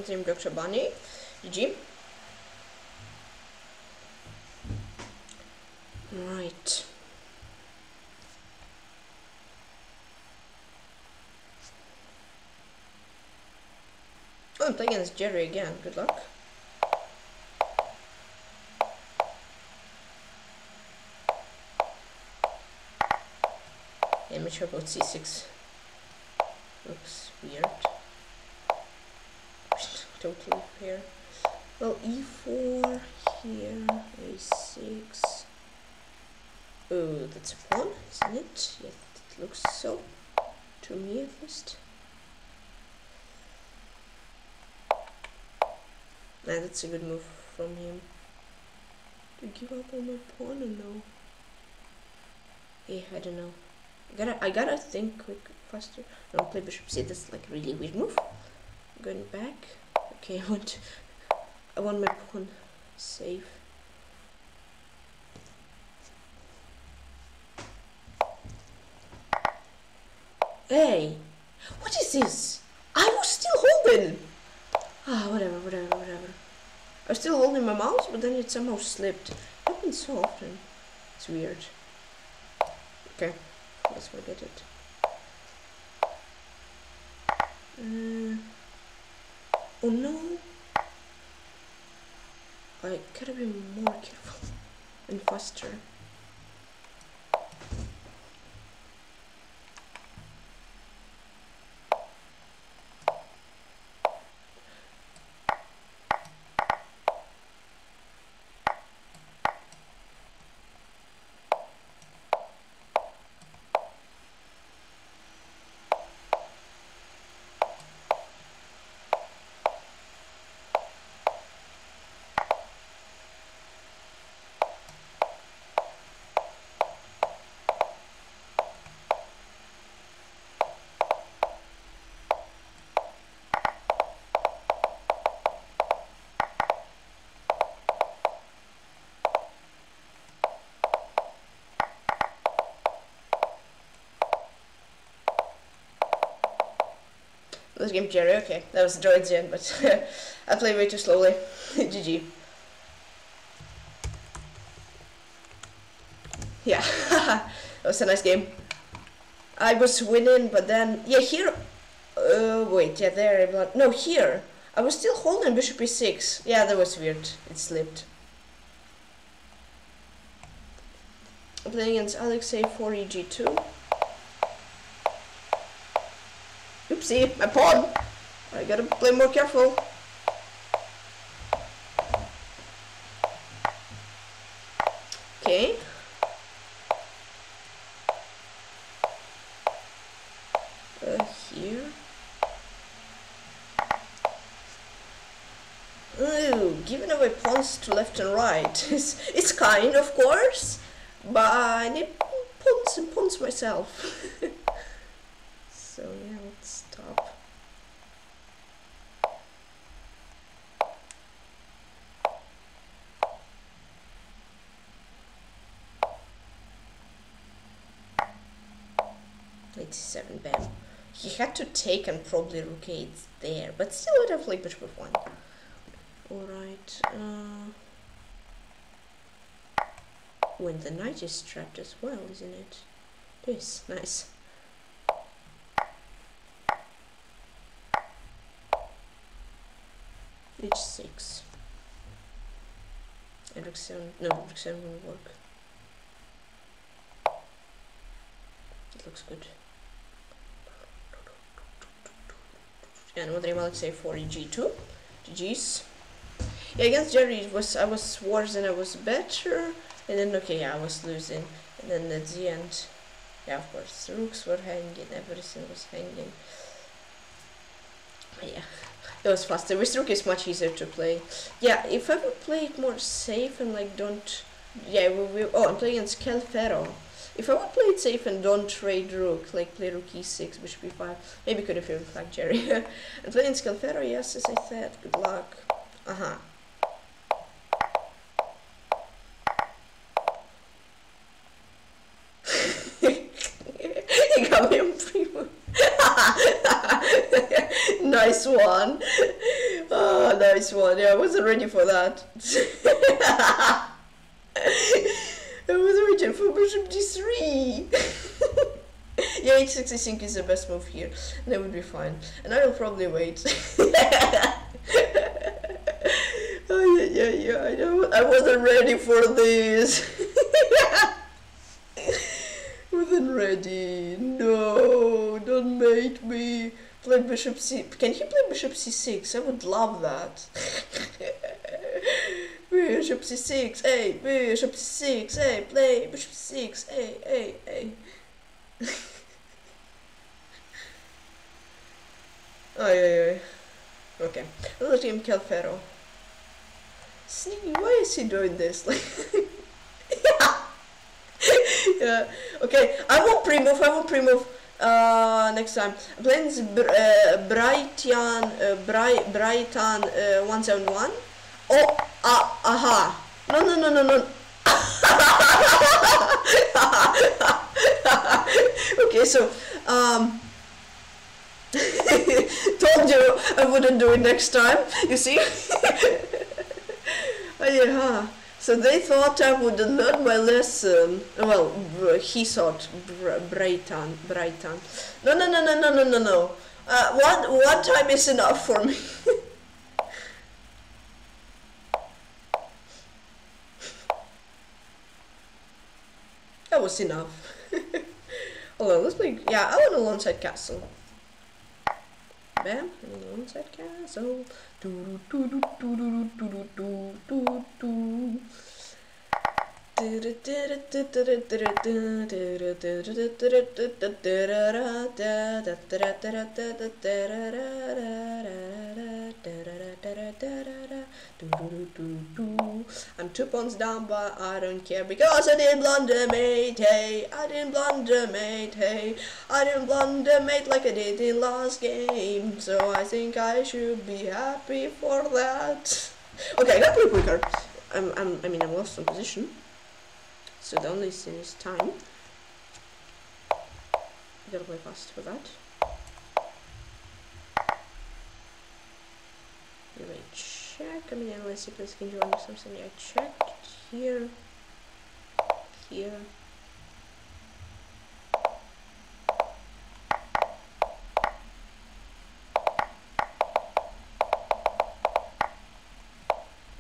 Team Doctor Bunny, G G. Right. Oh, I'm playing against Jerry again. Good luck. Yeah, make sure about c six. Looks weird. Totally fair. Well, e four here, a six. Oh, that's a pawn, isn't it? Yes, it looks so to me at least. Nah, that's a good move from him. To give up on my pawn or no? Yeah, I don't know. I gotta, I gotta think quick, faster. No, play bishop c. That's like a really weird move. Going back. Okay, I want I want my pawn safe. Hey, what is this? I was still holding. Ah, oh, whatever, whatever, whatever. I was still holding my mouse, but then it somehow slipped. It happens so often. It's weird. Okay, let's forget it. Uh, oh no! I gotta be more careful and faster. This game, Jerry. Okay, that was droids end, but I play way too slowly. G G. Yeah, that was a nice game. I was winning, but then yeah, here. Uh, wait, yeah, there. I blunt. No, here. I was still holding bishop e six. Yeah, that was weird. It slipped. I'm playing against Alexei forty G two. See, my pawn! I gotta play more careful. Okay. Uh, here. Ooh, giving away pawns to left and right. It's, it's kind, of course, but I need pawns and pawns myself. So yeah, let's stop. eighty-seven, bam. He had to take and probably rook eight there, but still would have played bishop one. Alright, uh, when the knight is trapped as well, isn't it? Yes, nice. Reach six. And Rick seven, no, Rick seven won't work. It looks good. And we'll name Alexei forty G two. G Gs. Yeah, against Jerry was I was worse than I was better, and then okay, yeah, I was losing, and then at the end, yeah, of course, the rooks were hanging, everything was hanging. But yeah, it was faster. With rook is much easier to play. Yeah, if I would play it more safe and like don't, yeah, we will. Oh, I'm playing against Kelfero. If I would play it safe and don't trade rook, like play rook e six, bishop e five, maybe could have even flagged Jerry. I'm playing Kelfero, yes, as I said. Good luck. Uh huh. He got me on primo. Nice one. Oh, nice one. Yeah, I wasn't ready for that. I wasn't ready for bishop d three. Yeah, h six I think is the best move here. That would be fine. And I will probably wait. Oh, yeah, yeah, yeah, I know. I wasn't ready for this. Wasn't ready. No, don't make me play bishop c. Can he play bishop c six? I would love that. Bishop c six, hey, bishop c six, hey, play bishop c six, hey, hey, hey. Oh, yeah, yeah. Okay, another team, Kelfero. Sneaky, why is he doing this? Like, yeah. Yeah. Okay, I won't pre-move, I won't pre-move uh, next time. I'm playing Br uh, Brighton, uh, Bri Brighton uh, one seventy-one. Oh, uh, aha. No, no, no, no, no. Okay, so, um... told you I wouldn't do it next time, you see? Oh, yeah, huh? So they thought I would learn my lesson. Well, he thought Brighton, Brighton. No, no, no, no, no, no, no, no. Uh, one, one time is enough for me. That was enough. Hold on, let's play. Yeah, I want a alongside castle. Bam, alongside castle. Do do do do do do do do do do. I'm two pawns down, but I don't care because I didn't blunder, mate. Hey, I didn't blunder, mate. Hey, I didn't blunder, mate, like I did in last game. So I think I should be happy for that. Okay, I got to play quicker. I'm, I'm, I mean, I'm lost in position. So the only thing is time. I gotta play fast for that. You may check. I mean, unless he plays king or something. I checked here, here.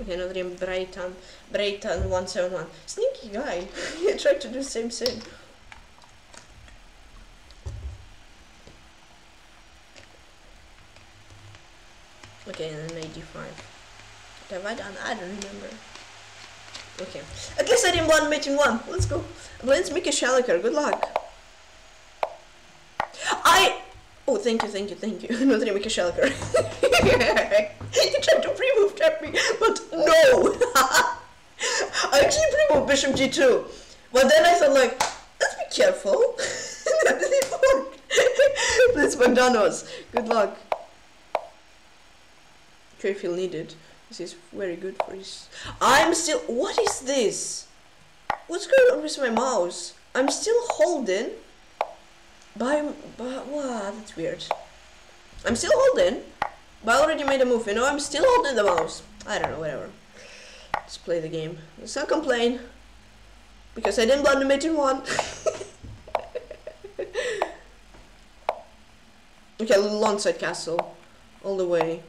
Okay, another name, Brighton, Brighton one seventy-one. Sneaky guy. He tried to do the same thing. Okay, and then a d five. What have I done? I don't remember. Okay. At least I didn't blind mate in one. Let's go. Blitz Mika Shaliker. Good luck. I... Oh, thank you, thank you, thank you. Another name, Mika Shaliker. He tried to pre-move trap me, but no! I actually pre-moved bishop g two, but then I thought like, let's be careful. That didn't work. Blitz Bogdanos, good luck. Sure if you'll need it. This is very good for his... I'm still... What is this? What's going on with my mouse? I'm still holding... By... by... Wow, that's weird. I'm still holding... But I already made a move, you know, I'm still holding the mouse. I don't know, whatever. Let's play the game. Let's not complain. Because I didn't blunder mate in one. Okay, alongside castle. All the way.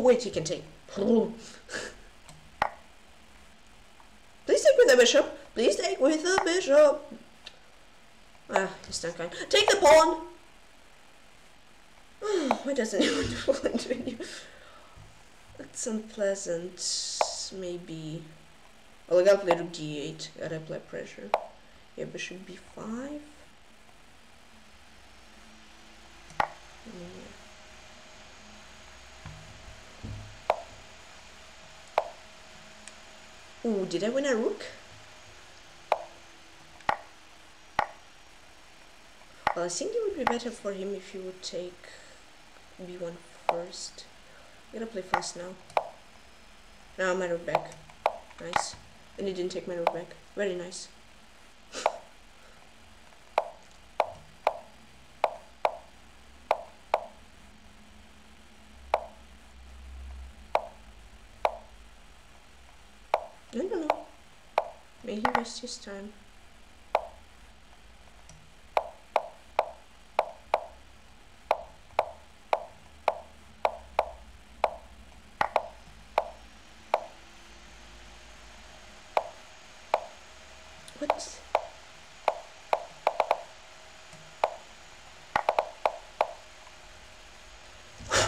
more weight he can take. Please take with the bishop. Please take with the bishop. Ah, he's not kind. Take the pawn. Oh, why doesn't anyone fall into you? That's unpleasant. Maybe. Oh, I gotta play rook d eight. Gotta apply pressure. Yeah, bishop b five. Ooh, did I win a rook? Well, I think it would be better for him if he would take b one first. I'm gonna play fast now. Now my rook back. Nice. And he didn't take my rook back. Very nice. No, no, no. May he rest his time. What?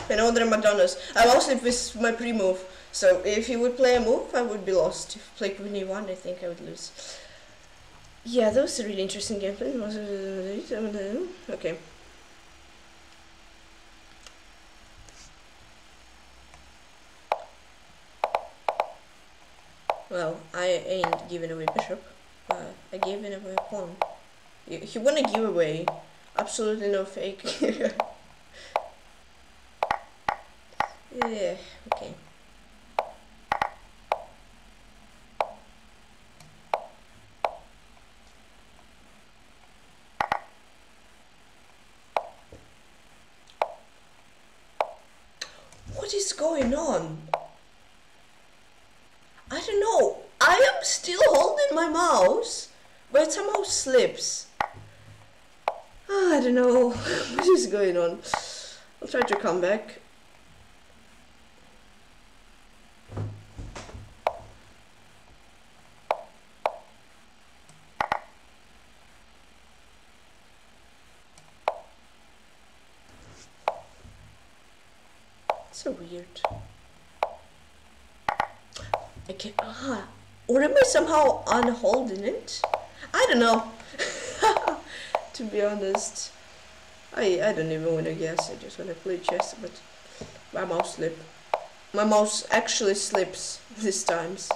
I know they're McDonald's. I lost it with my pre-move. So if he would play a move, I would be lost. If play queen e one, I think I would lose. Yeah, that was a really interesting gameplay. Okay. Well, I ain't giving away bishop. Uh, I gave him away pawn. He, he won a giveaway. Absolutely no fake. Yeah. Okay. Going on? I don't know. I am still holding my mouse, but it somehow slips. Oh, I don't know what is going on. I'll try to come back. So weird. I can't. Ah, or am I somehow unholding it? I don't know. To be honest, I I don't even want to guess. I just want to play chess, but my mouse slip. My mouse actually slips these times.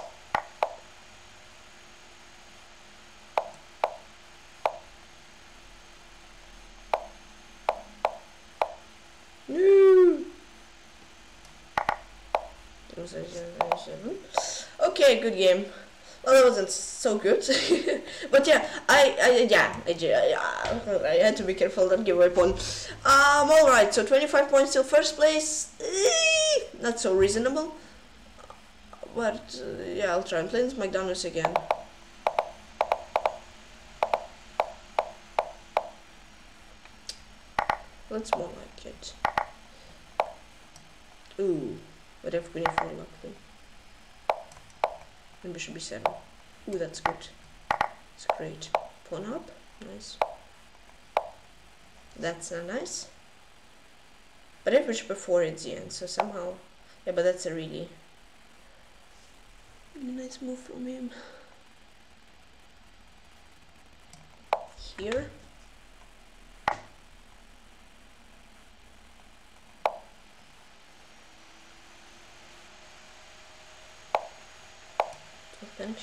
Okay, good game. Well, that wasn't so good, but yeah, I, I yeah, I, yeah, I had to be careful that giveaway pawn. Um, all right, so twenty-five points till first place. Eee! Not so reasonable, but uh, yeah, I'll try and play this McDonald's again. That's more like it. Ooh. But I've been for luck then. And bishop b seven. Ooh, that's good. It's great. Pawn up. Nice. That's not nice. But I have bishop b four at the end, so somehow. Yeah, but that's a really, really nice move from him. Here.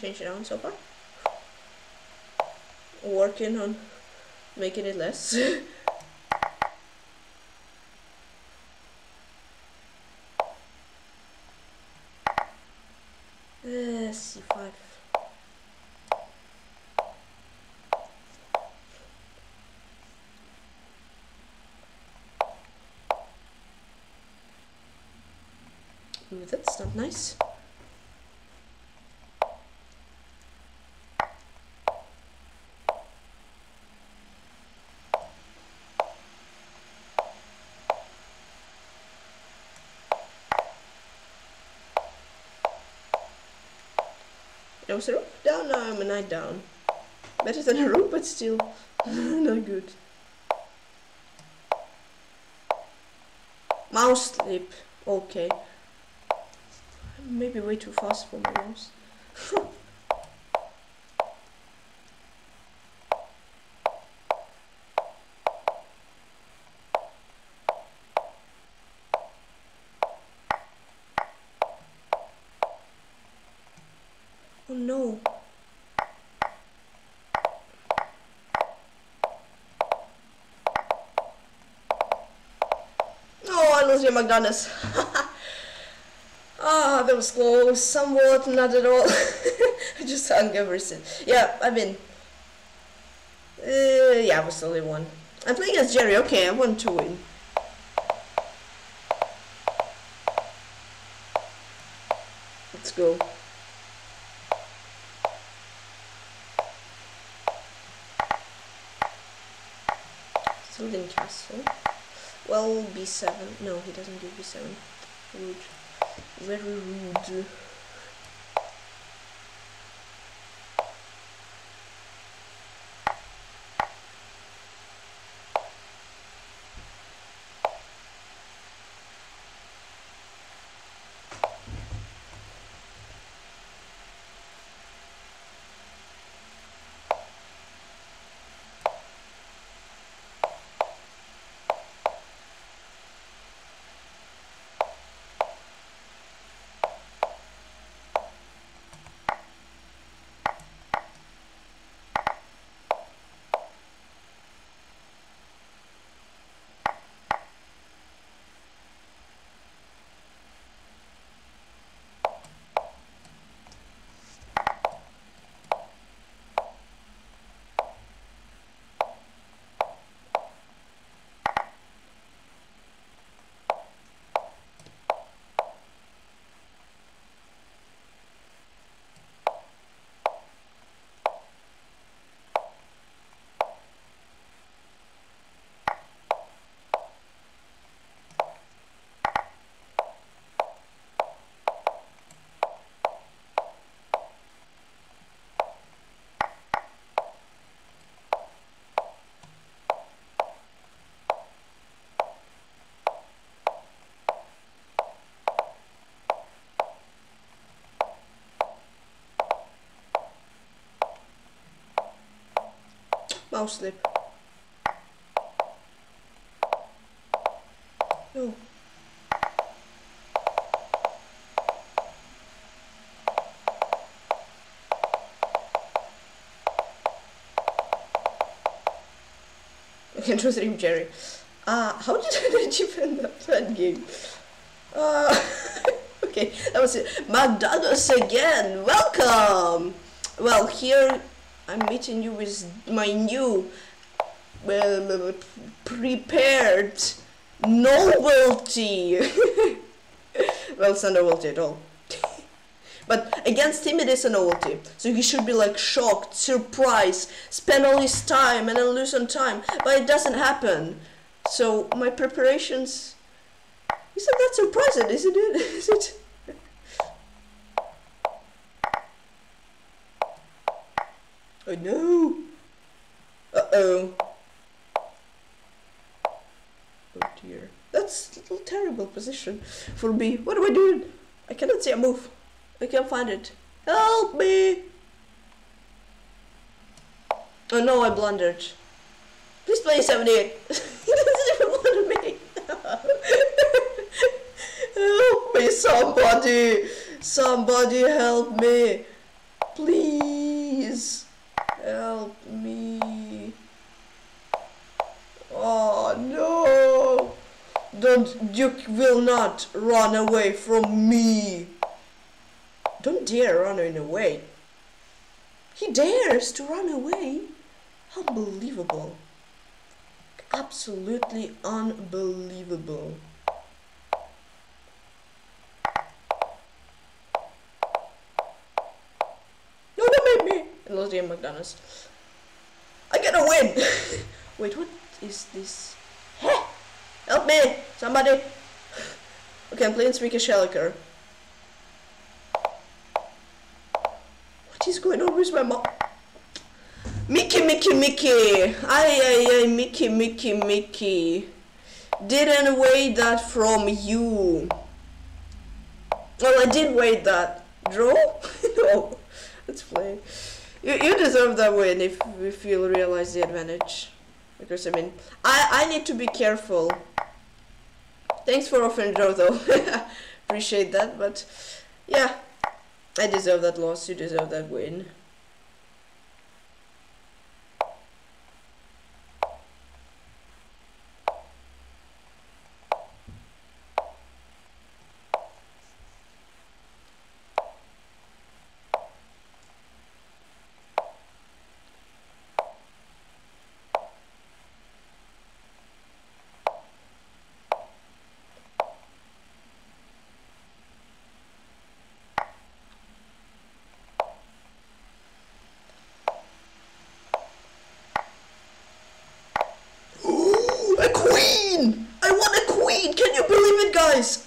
Change it around so far. Working on making it less. uh, C five. Ooh, that's not nice. That was a rook down, now I'm a knight down. Better than a rook, but still not good. Mouse slip, okay. Maybe way too fast for my mouse. Oh no. Oh, I lost your McDonald's. Ah, that was close. Somewhat, not at all. I just hung everything. Yeah, I mean... Uh, yeah, I was the only one. I'm playing as Jerry, okay, I want to win. Let's go. Still didn't castle. Well, b seven. No, he doesn't do b seven. Rude. Very rude. Mouse slip. No. I can just read Jerry. Ah, uh, how did I defend that bad game? Uh, okay, that was it. McDonald's again. Welcome. Well, here. I'm meeting you with my new, well, prepared novelty. Well, it's a novelty at all. But against him, it is a novelty. So he should be like shocked, surprised, spend all his time and then lose on time. But it doesn't happen. So my preparations, isn't that surprising, isn't it? Is it? Oh no! Uh-oh. Oh dear. That's a little terrible position for me. What am I doing? I cannot see a move. I can't find it. Help me! Oh no, I blundered. Please play seventy-eight. He doesn't even want me. Help me, somebody! Somebody help me! Please! Help me. Oh no. Don't, you will not run away from me. Don't dare running away. He dares to run away. Unbelievable. Absolutely unbelievable. Lost the McDonald's. I gotta win! Wait, what is this? Hey! Help me! Somebody! Okay, I'm playing Smeeky Shellacre. What What is going on with my mom? Mickey, Mickey, Mickey. Aye, aye, aye, Mickey, Mickey, Mickey. Didn't wait that from you. Well, I did wait that. Draw? No. Let's play. You, you deserve that win if, if you'll realize the advantage. Because, I mean, I, I need to be careful. Thanks for offering draw, though. Appreciate that, but yeah. I deserve that loss. You deserve that win.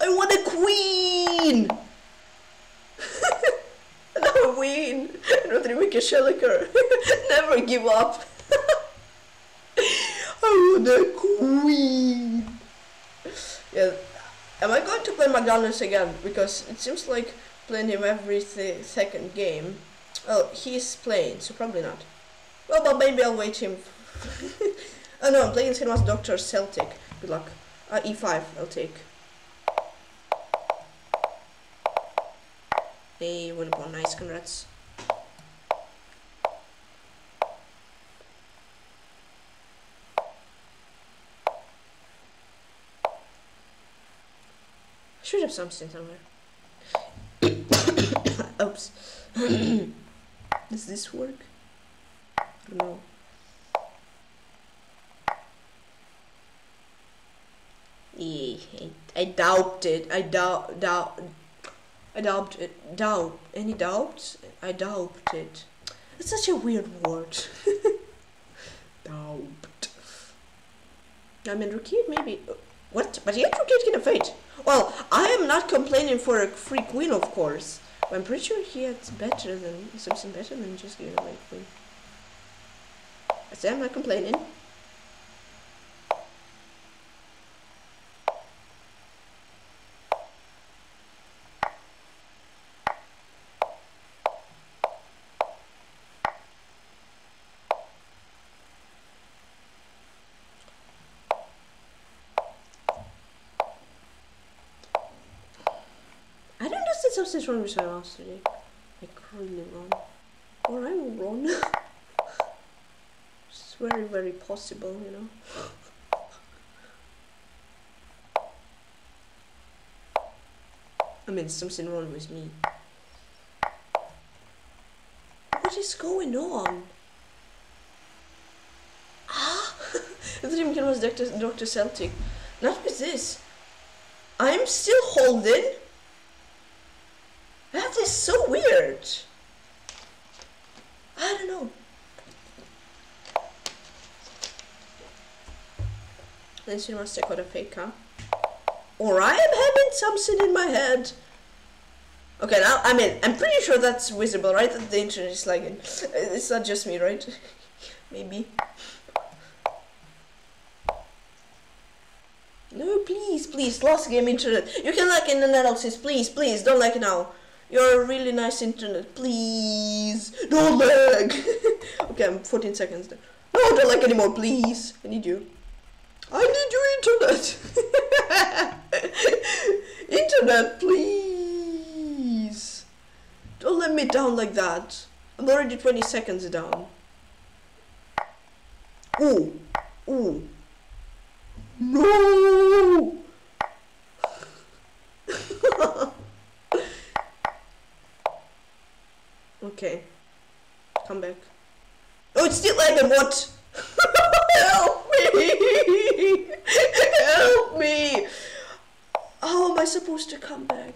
I want a queen! Another queen! Another Mika Shaliker! Never give up! I want a queen! Yeah, am I going to play McDonald's again? Because it seems like playing him every second game. Well, he's playing, so probably not. Well, but maybe I'll wait him. Oh no, I'm playing against Doctor Celtic. Good luck. Uh, E five, I'll take. They win upon nice, congrats. Should have something somewhere. Oops. Does this work? No. Yeah, I, I doubt it. I doubt doubt. I doubt it. Doubt. Any doubts? I doubt it. It's such a weird word. Doubt. I mean, Rukid maybe. What? But yet Rukid can fate. Well, I am not complaining for a free queen, of course. But I'm pretty sure he had better than something better than just giving away a queen. I say I'm not complaining. Something's wrong with my mouse today. Like really wrong. Or I'm wrong. It's very, very possible, you know. I mean, something wrong with me. What is going on? Ah! The dream game was Doctor Celtic. Not with this. I'm still holding. That is so weird. I don't know. Unless you want to stick with a fake, huh? Or I am having something in my head. Okay, now, I mean, I'm pretty sure that's visible, right? That the internet is lagging. It's not just me, right? Maybe. No, please, please, last game internet. You can like an analysis, please, please, don't like now. You're a really nice internet, please. Don't lag. Okay, I'm fourteen seconds there. No, don't lag anymore, please. I need you. I need your internet. Internet, please. Don't let me down like that. I'm already twenty seconds down. Ooh, ooh. No. Okay, come back. Oh, it's still lagging. What? Help me! Help me! How am I supposed to come back?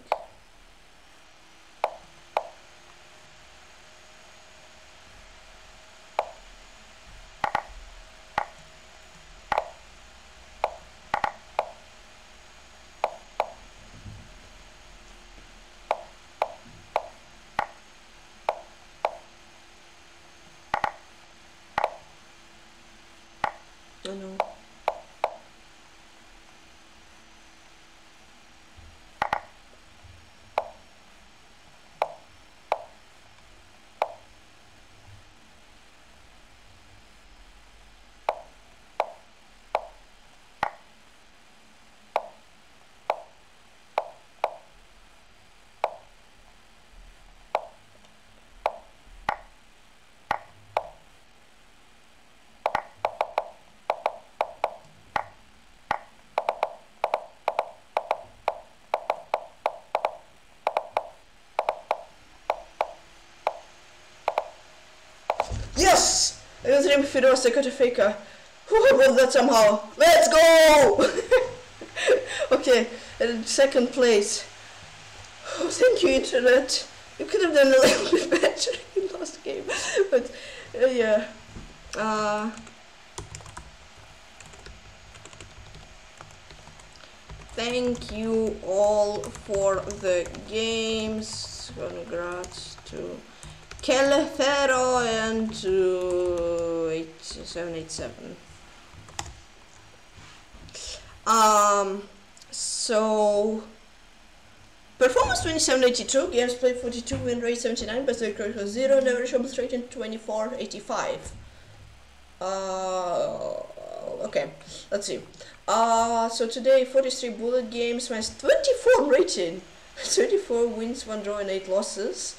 No, no. Yes! I was named Fidos, I got a faker. Whew, I rolled that somehow. Let's go! Okay, and second place. Oh, thank you, internet. You could have done a little bit better in the last game. But, uh, yeah. Uh, thank you all for the games. Congrats to Kelfero and two eight seven eight seven. Um, so performance twenty-seven eighty-two, games played forty-two, win rate seventy-nine, best rate critical zero, and average almost rating twenty-four eighty-five. Uh, okay, let's see. Uh, so today forty-three bullet games, minus twenty-four rating, thirty-four wins, one draw, and eight losses.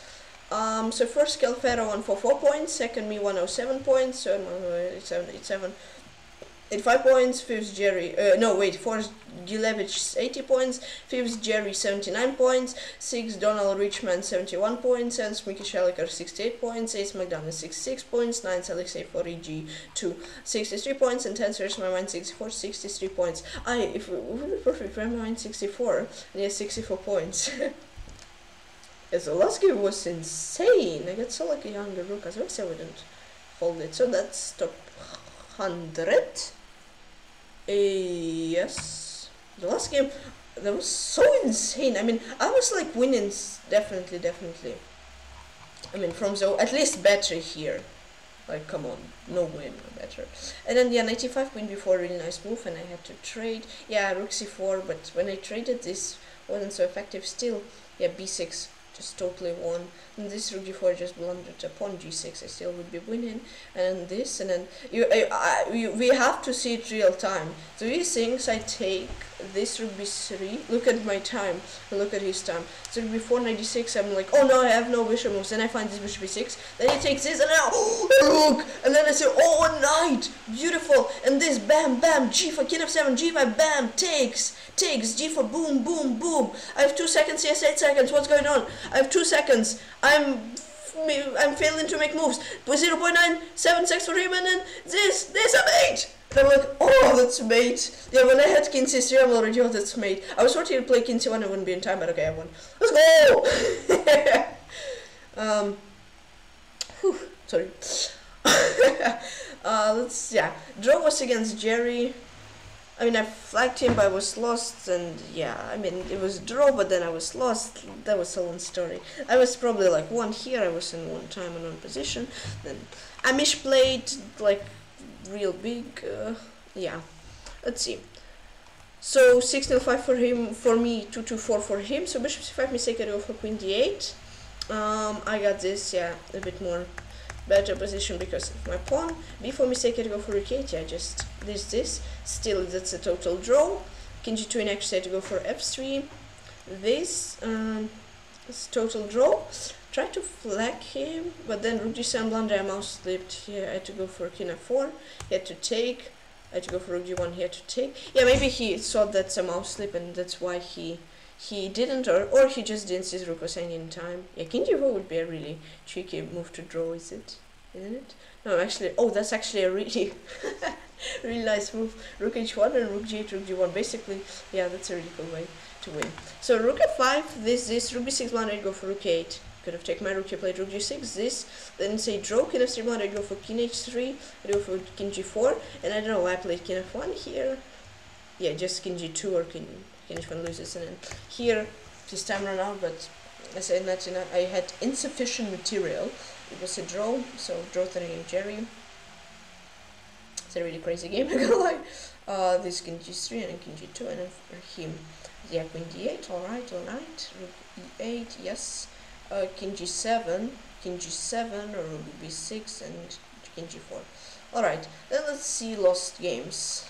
Um, so first Kelfero one forty-four points, second me one oh seven points, third eighty-seven eighty-five points, fifth Jerry, uh, no wait, fourth Gilevich eighty points, fifth Jerry seventy-nine points, sixth Donald Richmond seventy-one points, and Smeeky Shellacre sixty-eight points, eighth McDonald's sixty-six points, ninth Alexei forty G two sixty-three points, and tenth Where's My Mind sixty-four sixty-three points. I, if we were perfect, Where's My Mind sixty-four, and yeah, sixty-four points. Yes, the last game was insane. I got so lucky on the rook as well, so I wouldn't hold it. So that's top one hundred. Uh, yes, the last game, that was so insane. I mean, I was like winning, definitely, definitely. I mean, from the, at least better here. Like, come on, no way I'm better. And then, yeah, ninety-five win before, really nice move, and I had to trade. Yeah, rook c four, but when I traded, this wasn't so effective still. Yeah, b six. Just totally won. And this rook g four just blundered upon g six. I still would be winning. And this, and then you, I, I, you, we have to see it real time. Three things I take. This rook b three. Look at my time. Look at his time. So rook b four ninety-six. I'm like, oh no, I have no bishop moves. Then I find this bishop b six. Then he takes this, and I oh, rook. And then I say, oh knight, beautiful. And this, bam, bam, g four, king f seven, g five, bam, takes, takes, g four, boom, boom, boom. I have two seconds. Yes, eight seconds. What's going on? I have two seconds. I'm I'm failing to make moves. With zero point nine seven six for him, and then this, this, I'm eight! And I'm like, oh, that's mate. Yeah, when I had king c three, I'm already, oh, that's mate. I was wanting to play king c one, I wouldn't be in time, but okay, I won. Let's go! um, whew, sorry. uh, let's, yeah. Draw was against Jerry. I mean, I flagged him, but I was lost, and yeah, I mean, it was draw, but then I was lost. That was a long story. I was probably like one here, I was in one time and one position. Then Amish played like real big. Uh, yeah, let's see. So six zero five for him, for me, two two four for him. So bishop c five, mistake, I go for queen d eight. Um, I got this, yeah, a bit more better position because of my pawn. Before mistake, I go for rook eight. I just this this. Still, that's a total draw. King g two in action. I had to go for f three. This um, is total draw. Try to flag him, but then rook d seven blunder. I mouse slipped here. I had to go for king f four. He had to take. I had to go for rook d one. He had to take. Yeah, maybe he thought that's a mouse slip, and that's why he he didn't, or or he just didn't see his rook was hanging in time. Yeah, king d four would be a really tricky move to draw, is it? Isn't it? No, actually, oh, that's actually a really, really nice move. Rook h one and rook g eight, rook g one. Basically, yeah, that's a really cool way to win. So rook f five, this, this, rook b six blunder, I'd go for rook a eight. Could have taken my rook, I played rook g six, this, then say draw, king f three blunder, I'd go for king h three, I'd go for king g four, and I don't know why I played king f one here. Yeah, just king g two or king, king h one loses, and then here, this time ran out, but I said not enough, I had insufficient material. It was a draw, so draw three in Jerry. It's a really crazy game, I'm gonna lie. Uh, this King G three and King G two, and for him, yeah, Queen D eight, alright, alright, Rook E eight, yes, uh, King G seven, King G seven, or Rook B six, and King G four. Alright, then let's see lost games.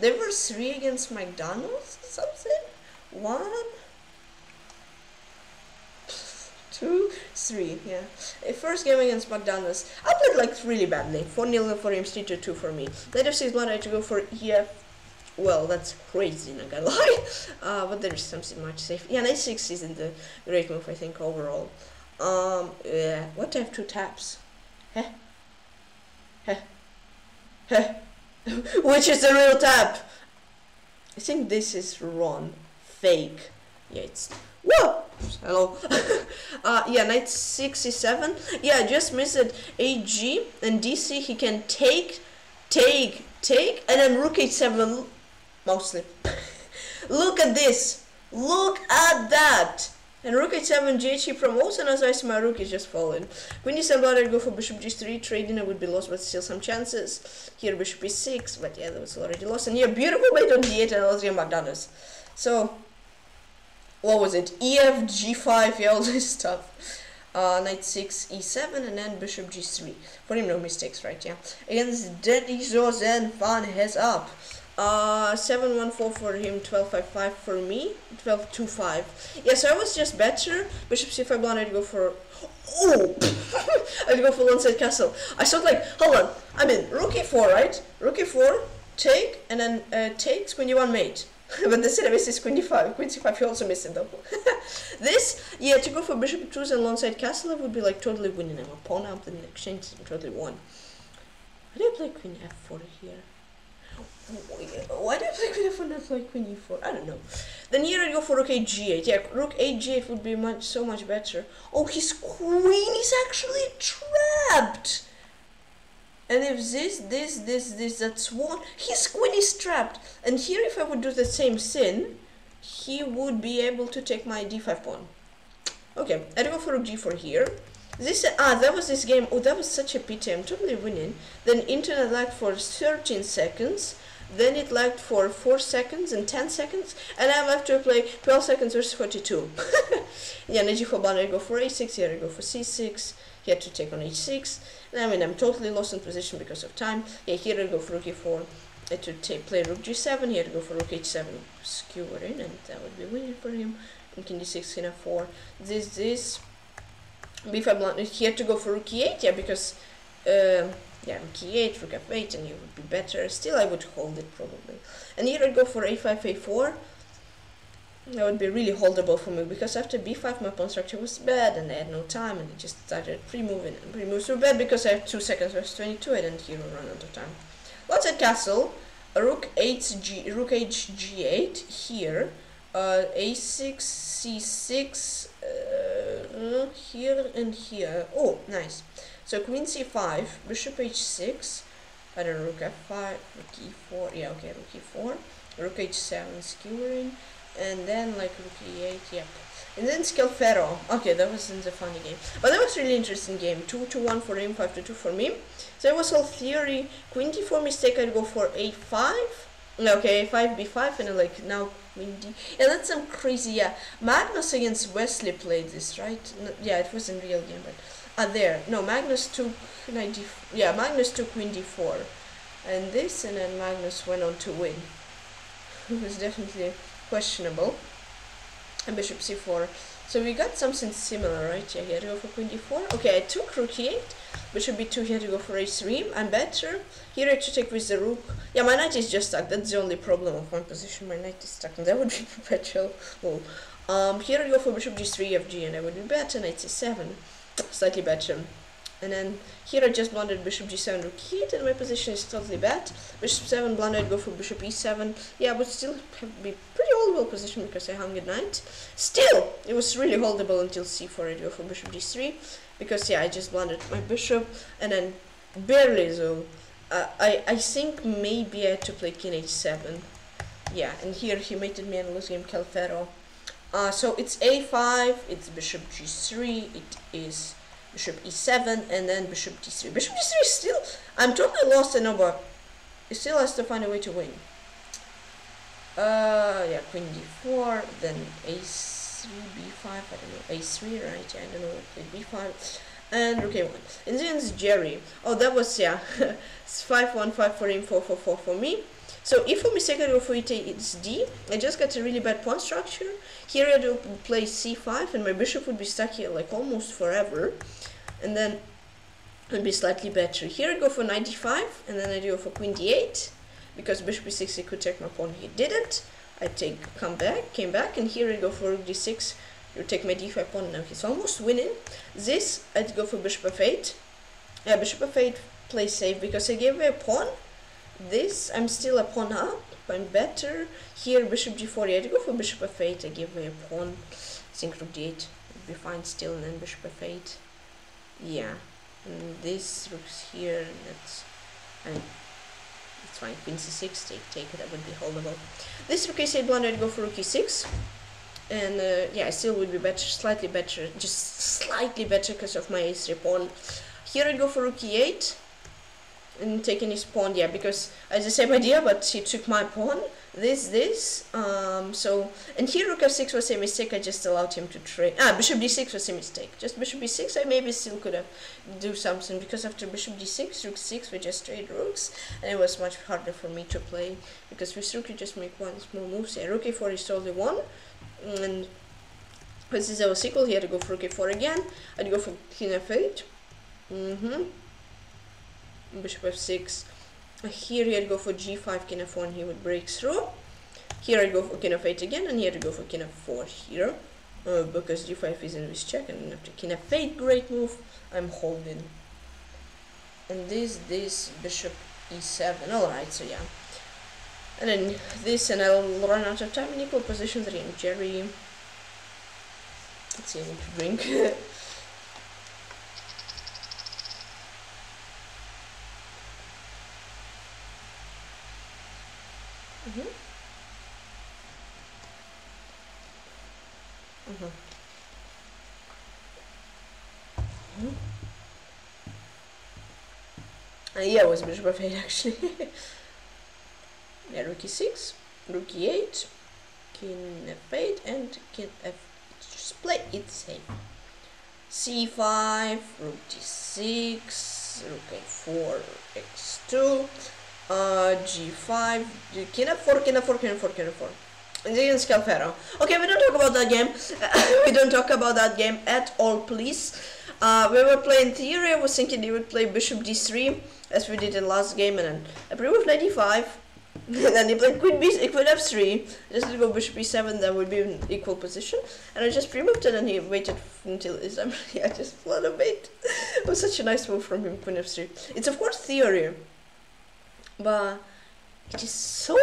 There were three against McDonald's or something? One? Two, three, yeah. First game against McDonald's, I played like really badly. four nil for him, three to two for me. Later six one I had to go for E F. Well, that's crazy, not gonna lie. Uh, but there is something much safe. Yeah, knight six isn't a great move, I think, overall. Um, yeah. What, I have two taps? Heh. Heh. Heh. Which is the real tap? I think this is wrong. Fake. Yeah, it's. Whoa! Hello. uh, yeah, knight sixty-seven. Yeah, just missed it. A G and D C. He can take, take, take, and then rook H seven. Mostly. Look at this. Look at that. And rook H seven, G H E promotes, and as I see my rook is just fallen. Queen D seven, I'd go for bishop G three, trading I would be lost, but still some chances. Here bishop E six, but yeah, that was already lost. And yeah, beautiful bait on D eight and Alexei McDonald's. So, what was it? E F, G five, yeah, all this stuff. Uh, knight six, E seven, and then bishop G three. For him, no mistakes, right, yeah. Against Deniso Zen Fan, heads up. Uh, seven one four for him, twelve five five for me, twelve two five. Yeah, so I was just better. Bishop C five blind, I'd go for. Oh! I'd go for Lonside Castle. I thought, like, hold on. I mean, rook E four, right? Rook E four, take, and then uh, takes, queen D one mate. But the said I missed is queen D five. Queen C five, he also missed it, though. This, yeah, to go for bishop twos and Lonside Castle, I would be like totally winning. I'm a pawn up in exchange, and totally won. Why do I play queen F four here? Why do I play queen f four, not like queen e four? I don't know. Then here I go for rook eight g eight. Yeah, rook eight g eight would be much so much better. Oh, his queen is actually trapped. And if this, this, this, this, that's one, his queen is trapped. And here, if I would do the same sin, he would be able to take my d five pawn. Okay, I go for rook g four here. This, ah, that was this game. Oh, that was such a pity. I'm totally winning. Then internet lagged for thirteen seconds. Then it lagged for four seconds and ten seconds. And I'm left to play twelve seconds versus forty-two. Yeah, knight g four, I go for a six. Here I go for c six. Here to take on h six. And I mean, I'm totally lost in position because of time. Yeah, here I go for rook e four. I to take, play rook g seven. Here I go for rook h seven. Skewer in, and that would be winning for him. And king d six, king f four. This, this. b five blunt, he had to go for rook e eight, yeah, because, uh, yeah, rook e eight, rook f eight, and it would be better. Still, I would hold it, probably. And here I'd go for a five, a four. That would be really holdable for me, because after b five, my pawn structure was bad, and I had no time, and I just started pre-moving, and pre-moves were bad, because I have two seconds versus twenty-two, and here we run out of time. What's a castle? Rook eight, G, rook h g eight, here, uh, a six, c six, uh, here and here. Oh, nice. So queen c five, bishop h six, and then rook f five, rook e four, yeah, okay, rook e four, rook h seven, skewering, and then like rook e eight, yep. And then Kelfero. Okay, that wasn't a funny game, but that was really interesting game. two to one for him, five to two for me. So it was all theory. Queen d four mistake, I'd go for a five. Okay, a five, b five, and like now queen d. Yeah, that's some crazy, yeah. Magnus against Wesley played this, right? No, yeah, it was in real game, but... Ah, there. No, Magnus took knight d... Yeah, Magnus took queen d four. And this, and then Magnus went on to win. It was definitely questionable. And bishop c four. So we got something similar, right? Yeah, he had to go for queen d four. Okay, I took rook e eight. Bishop b two, he had to go for h three. I'm better. Here I had to take with the rook. Yeah, my knight is just stuck. That's the only problem of my position. My knight is stuck, and that would be perpetual. Oh. Um, here I go for bishop g three, fg, and I would be better. Knight c seven. Slightly better. And then here I just blundered bishop g seven, rook e eight, and my position is totally bad. Bishop seven blundered, I'd go for bishop e seven. Yeah, but still be pretty holdable position because I hung a knight. Still, it was really holdable until c four, I'd go for bishop g three. Because yeah, I just blundered my bishop, and then barely so. Uh, I, I think maybe I had to play king h seven. Yeah, and here he mated me and lose game Kelfero. Uh, so it's a five, it's bishop g three, it is... bishop e seven, and then bishop d three. Bishop d three is still... I'm totally lost, I know, but It still has to find a way to win. Uh, yeah, queen d four, then a three, b five, I don't know, a three, right? I don't know what b five, and rook a one. And then it's Jerry. Oh, that was, yeah, it's five one five for him, four four four for me. So if for mistake I go for e eight, it's d. I just got a really bad pawn structure. Here I do play c five, and my bishop would be stuck here like almost forever. And then it would be slightly better. Here I go for knight d five, and then I do for queen d eight. Because bishop e six, he could take my pawn, he didn't. I take, come back, came back, and here I go for rook d six. You take my d five pawn, now he's almost winning. This, I'd go for bishop f eight. Yeah, bishop f eight plays safe, because I gave away a pawn. This, I'm still a pawn up, I'm better. Here, bishop g four, yeah, I'd go for bishop f eight, I give away a pawn. I think rook d eight would be fine still, and then bishop f eight. Yeah, and this rook's here, and that's... I'm, That's fine, queen c six, take, take, that would be holdable. This rook a eight blunder, I'd go for rook e six. And uh, yeah, I still would be better, slightly better, just slightly better because of my a three pawn. Here I'd go for rook e eight. And taking his pawn, yeah, because I had the same idea, but he took my pawn. This, this, um, so... And here rook f six was a mistake, I just allowed him to trade. Ah, bishop d six was a mistake. Just bishop b six, I maybe still could have do something, because after bishop d six, rook six, we just trade rooks, and it was much harder for me to play, because with rook you just make one small move. So yeah, rook a four is only one, and this is our sequel. He had to go for rook a four again. I'd go for king f eight. Mm-hmm. Bishop f six. Here he had to go for g five, king f one, and he would break through. Here I'd go for king f eight again, and he had to go for king f four here, uh, because g five is in this check, and after king f eight, great move, I'm holding. And this, this, bishop e seven, alright, so yeah. And then this, and I'll run out of time in equal position three, and Jerry... Let's see, I need to drink. Mm-hmm. Mm-hmm. Mm-hmm. Uh, yeah, it was bishop f eight actually. Yeah, rook e six, rook e eight, king f eight, and king f. Just play it safe. c five, rook d six, rook a four, x two. Uh, g five, king f four, king f four, king f four, king f four. And then Kelfero. Okay, we don't talk about that game. We don't talk about that game at all, please. Uh, we were playing theory. I was thinking they would play bishop d three, as we did in last game, and then I played with ninety-five. Then they played queen, B, queen f three. Just to go bishop b seven, that would be an equal position. And I just pre-moved it, and he waited until his army. I just fled a bit. It was such a nice move from him, queen f three. It's of course theory. But it is so,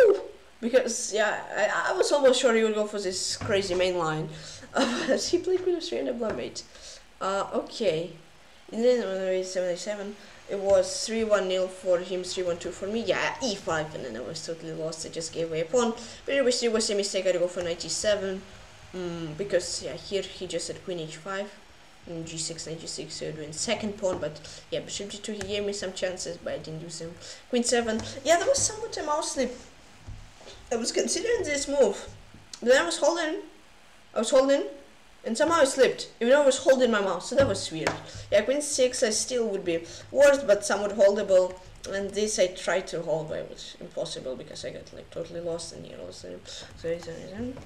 because yeah, I, I was almost sure he would go for this crazy main line. Uh, he played queen f three and a blunder mate. Uh, okay, and then when I was seventy-seven, it was three one zero for him, three one two for me. Yeah, e five, and then I was totally lost. I just gave away a pawn. But it was, it was a mistake. I had to go for ninety-seven, um, because yeah, here he just had queen h five. g six, knight g six, so you're doing second pawn, but yeah, bishop g two, he gave me some chances, but I didn't use him. Queen seven, yeah, that was somewhat a mouse slip. I was considering this move, but then I was holding, I was holding, and somehow I slipped, even though I was holding my mouse, so that was weird. Yeah, queen six, I still would be worse, but somewhat holdable, and this I tried to hold, but it was impossible, because I got like totally lost in here also. Sorry, sorry, sorry.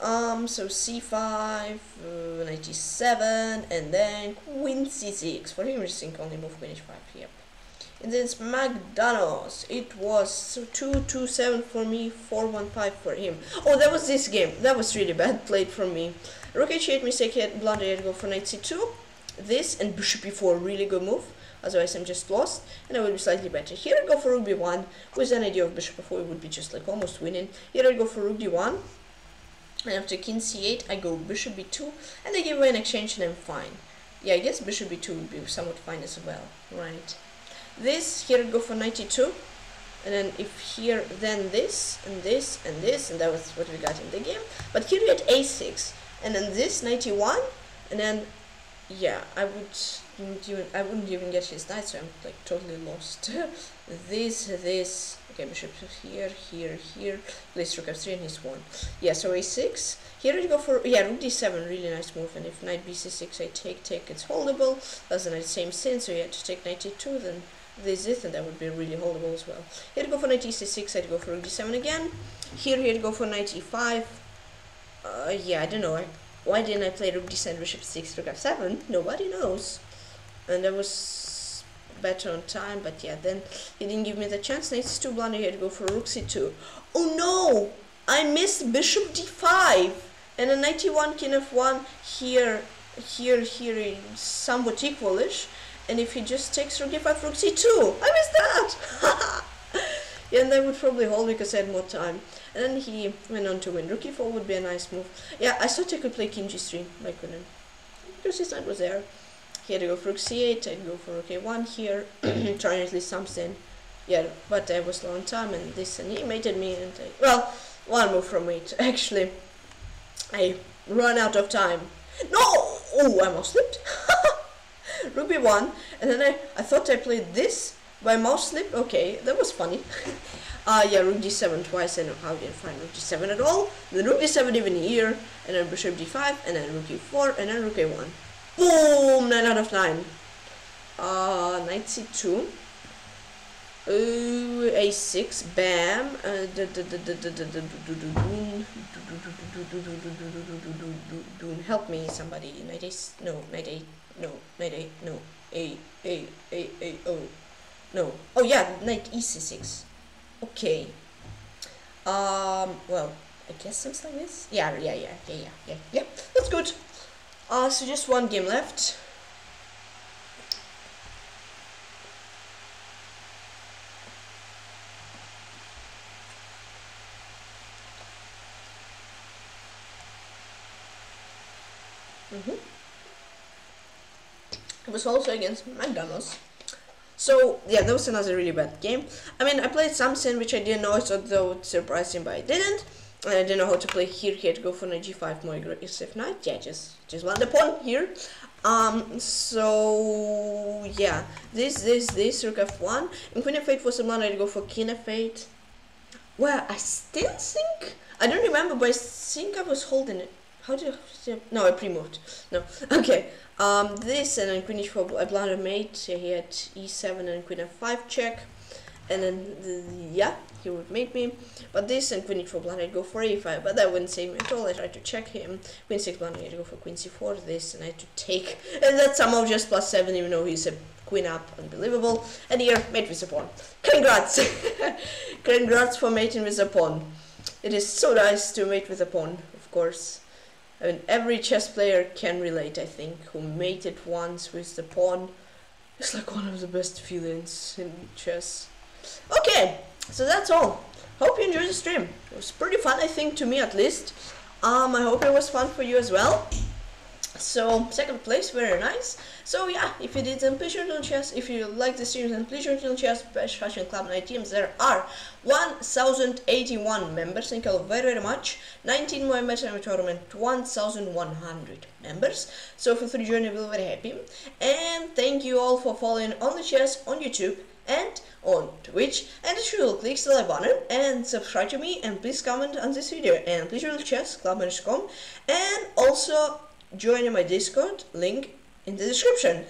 Um, so c five, uh, ninety-seven, and then queen c six. For him, I think only move queen h five, yep. And then it's McDonald's. It was two two seven for me, four one five for him. Oh, that was this game. That was really bad played from me. Rook h eight mistake, he had blunder, he had to go for knight c two. This, and bishop e four, really good move. Otherwise, I'm just lost, and I would be slightly better. Here I go for rook b one, with an idea of bishop e four, it would be just like almost winning. Here I go for rook d one. And after king c eight, I go bishop b two, and I give away an exchange, and I'm fine. Yeah, I guess bishop b two would be somewhat fine as well, right? This, here I'd go for ninety-two, and then if here, then this, and this, and this, and that was what we got in the game. But here we had a six, and then this, ninety-one, and then yeah, I would, you would even, I wouldn't even get his knight, so I'm like totally lost. this, this, okay, bishop here, here, here, place rook f three and he's one. Yeah, so a six, here we go for, yeah, rook d seven, really nice move, and if knight b c six I take, take, it's holdable, that's the knight same sin, so you had to take knight e two, then this is, and that would be really holdable as well. Here to go for knight e c six, I'd go for rook d seven again, here, here to go for knight e five, uh, yeah, I don't know, I, why didn't I play rook d seven, bishop six, rook f seven? Nobody knows. And I was better on time, but yeah, then he didn't give me the chance. Knight's too blunder, he had to go for rook c two. Oh no! I missed bishop d five! And a knight e one, king f one, here, here, here, somewhat equalish. And if he just takes rook d five, rook c two! I missed that! Yeah, and I would probably hold because I had more time. And then he went on to win. Rook e four would be a nice move. Yeah, I thought I could play king g three, but I couldn't. Because his knight was there. He had to go for rook c eight, I'd go for rook a one here, trying at least something. Yeah, but I was low on time and this, and he mated me and I, well, one move from it. Actually, I ran out of time. No! Oh, I almost slipped. Rook b one, and then I, I thought I played this. By mouse slip, okay, that was funny. uh, yeah, rook d seven twice, and how didn't find rook d seven at all. Then rook d seven even here, and then bishop d five, and then rook e four, and then rook a one. Boom! nine out of nine. Uh, knight c two. Uh, a six, bam. Uh, help me, somebody. Knight a, no, knight a, no, knight a, no, a, a, a, a, oh. No. Oh yeah, knight e c six. Okay. Um. Well, I guess something like this. Yeah, yeah, yeah, yeah, yeah, yeah. Yeah. That's good. Uh. So just one game left. Mhm. It was also against McDonald's. So, yeah, that was another really bad game. I mean, I played something which I didn't know, so that would surprise him, but I didn't. And I didn't know how to play here, here to go for knight g five, more aggressive knight. Yeah, just, just land the pawn here. Um, so, yeah, this, this, this, rook f one. And queen f eight was a blunder, I'd go for king f eight. Well, I still think, I don't remember, but I think I was holding it. How did I, no, I pre-moved. No, okay. Um, this and then queen e four, I blunder mate, he had e seven and queen f five check, and then, the, yeah, he would mate me, but this and queen e four blunder, I'd go for a five, but that wouldn't save me at all, I tried to check him, queen six blunder, I'd go for queen c four, this, and I had to take, and that's somehow just plus seven, even though he's a queen up, unbelievable, and here, mate with a pawn. Congrats! Congrats for mating with a pawn. It is so nice to mate with a pawn, of course. I mean, every chess player can relate, I think, who mated once with the pawn. It's like one of the best feelings in chess. Okay, so that's all. Hope you enjoyed the stream. It was pretty fun, I think, to me at least. Um, I hope it was fun for you as well. So, second place, very nice. So yeah, if you did, then please join on chess. If you like the streams, then please join on chess. Bash Russian Club Night Teams. There are one thousand eighty-one members. Thank you all very, very much. nineteen more members in the tournament. one thousand one hundred members. So feel free to join. I will be very happy. And thank you all for following on the chess on YouTube and on Twitch, and as usual, click the like button and subscribe to me, and please comment on this video, and please join the chess club dot com, and also join my Discord, link in the description.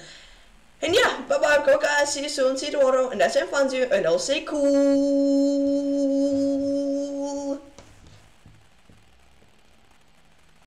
And yeah, bye bye, go guys, see you soon, see you tomorrow, and that's it, fun you, and I'll say cool.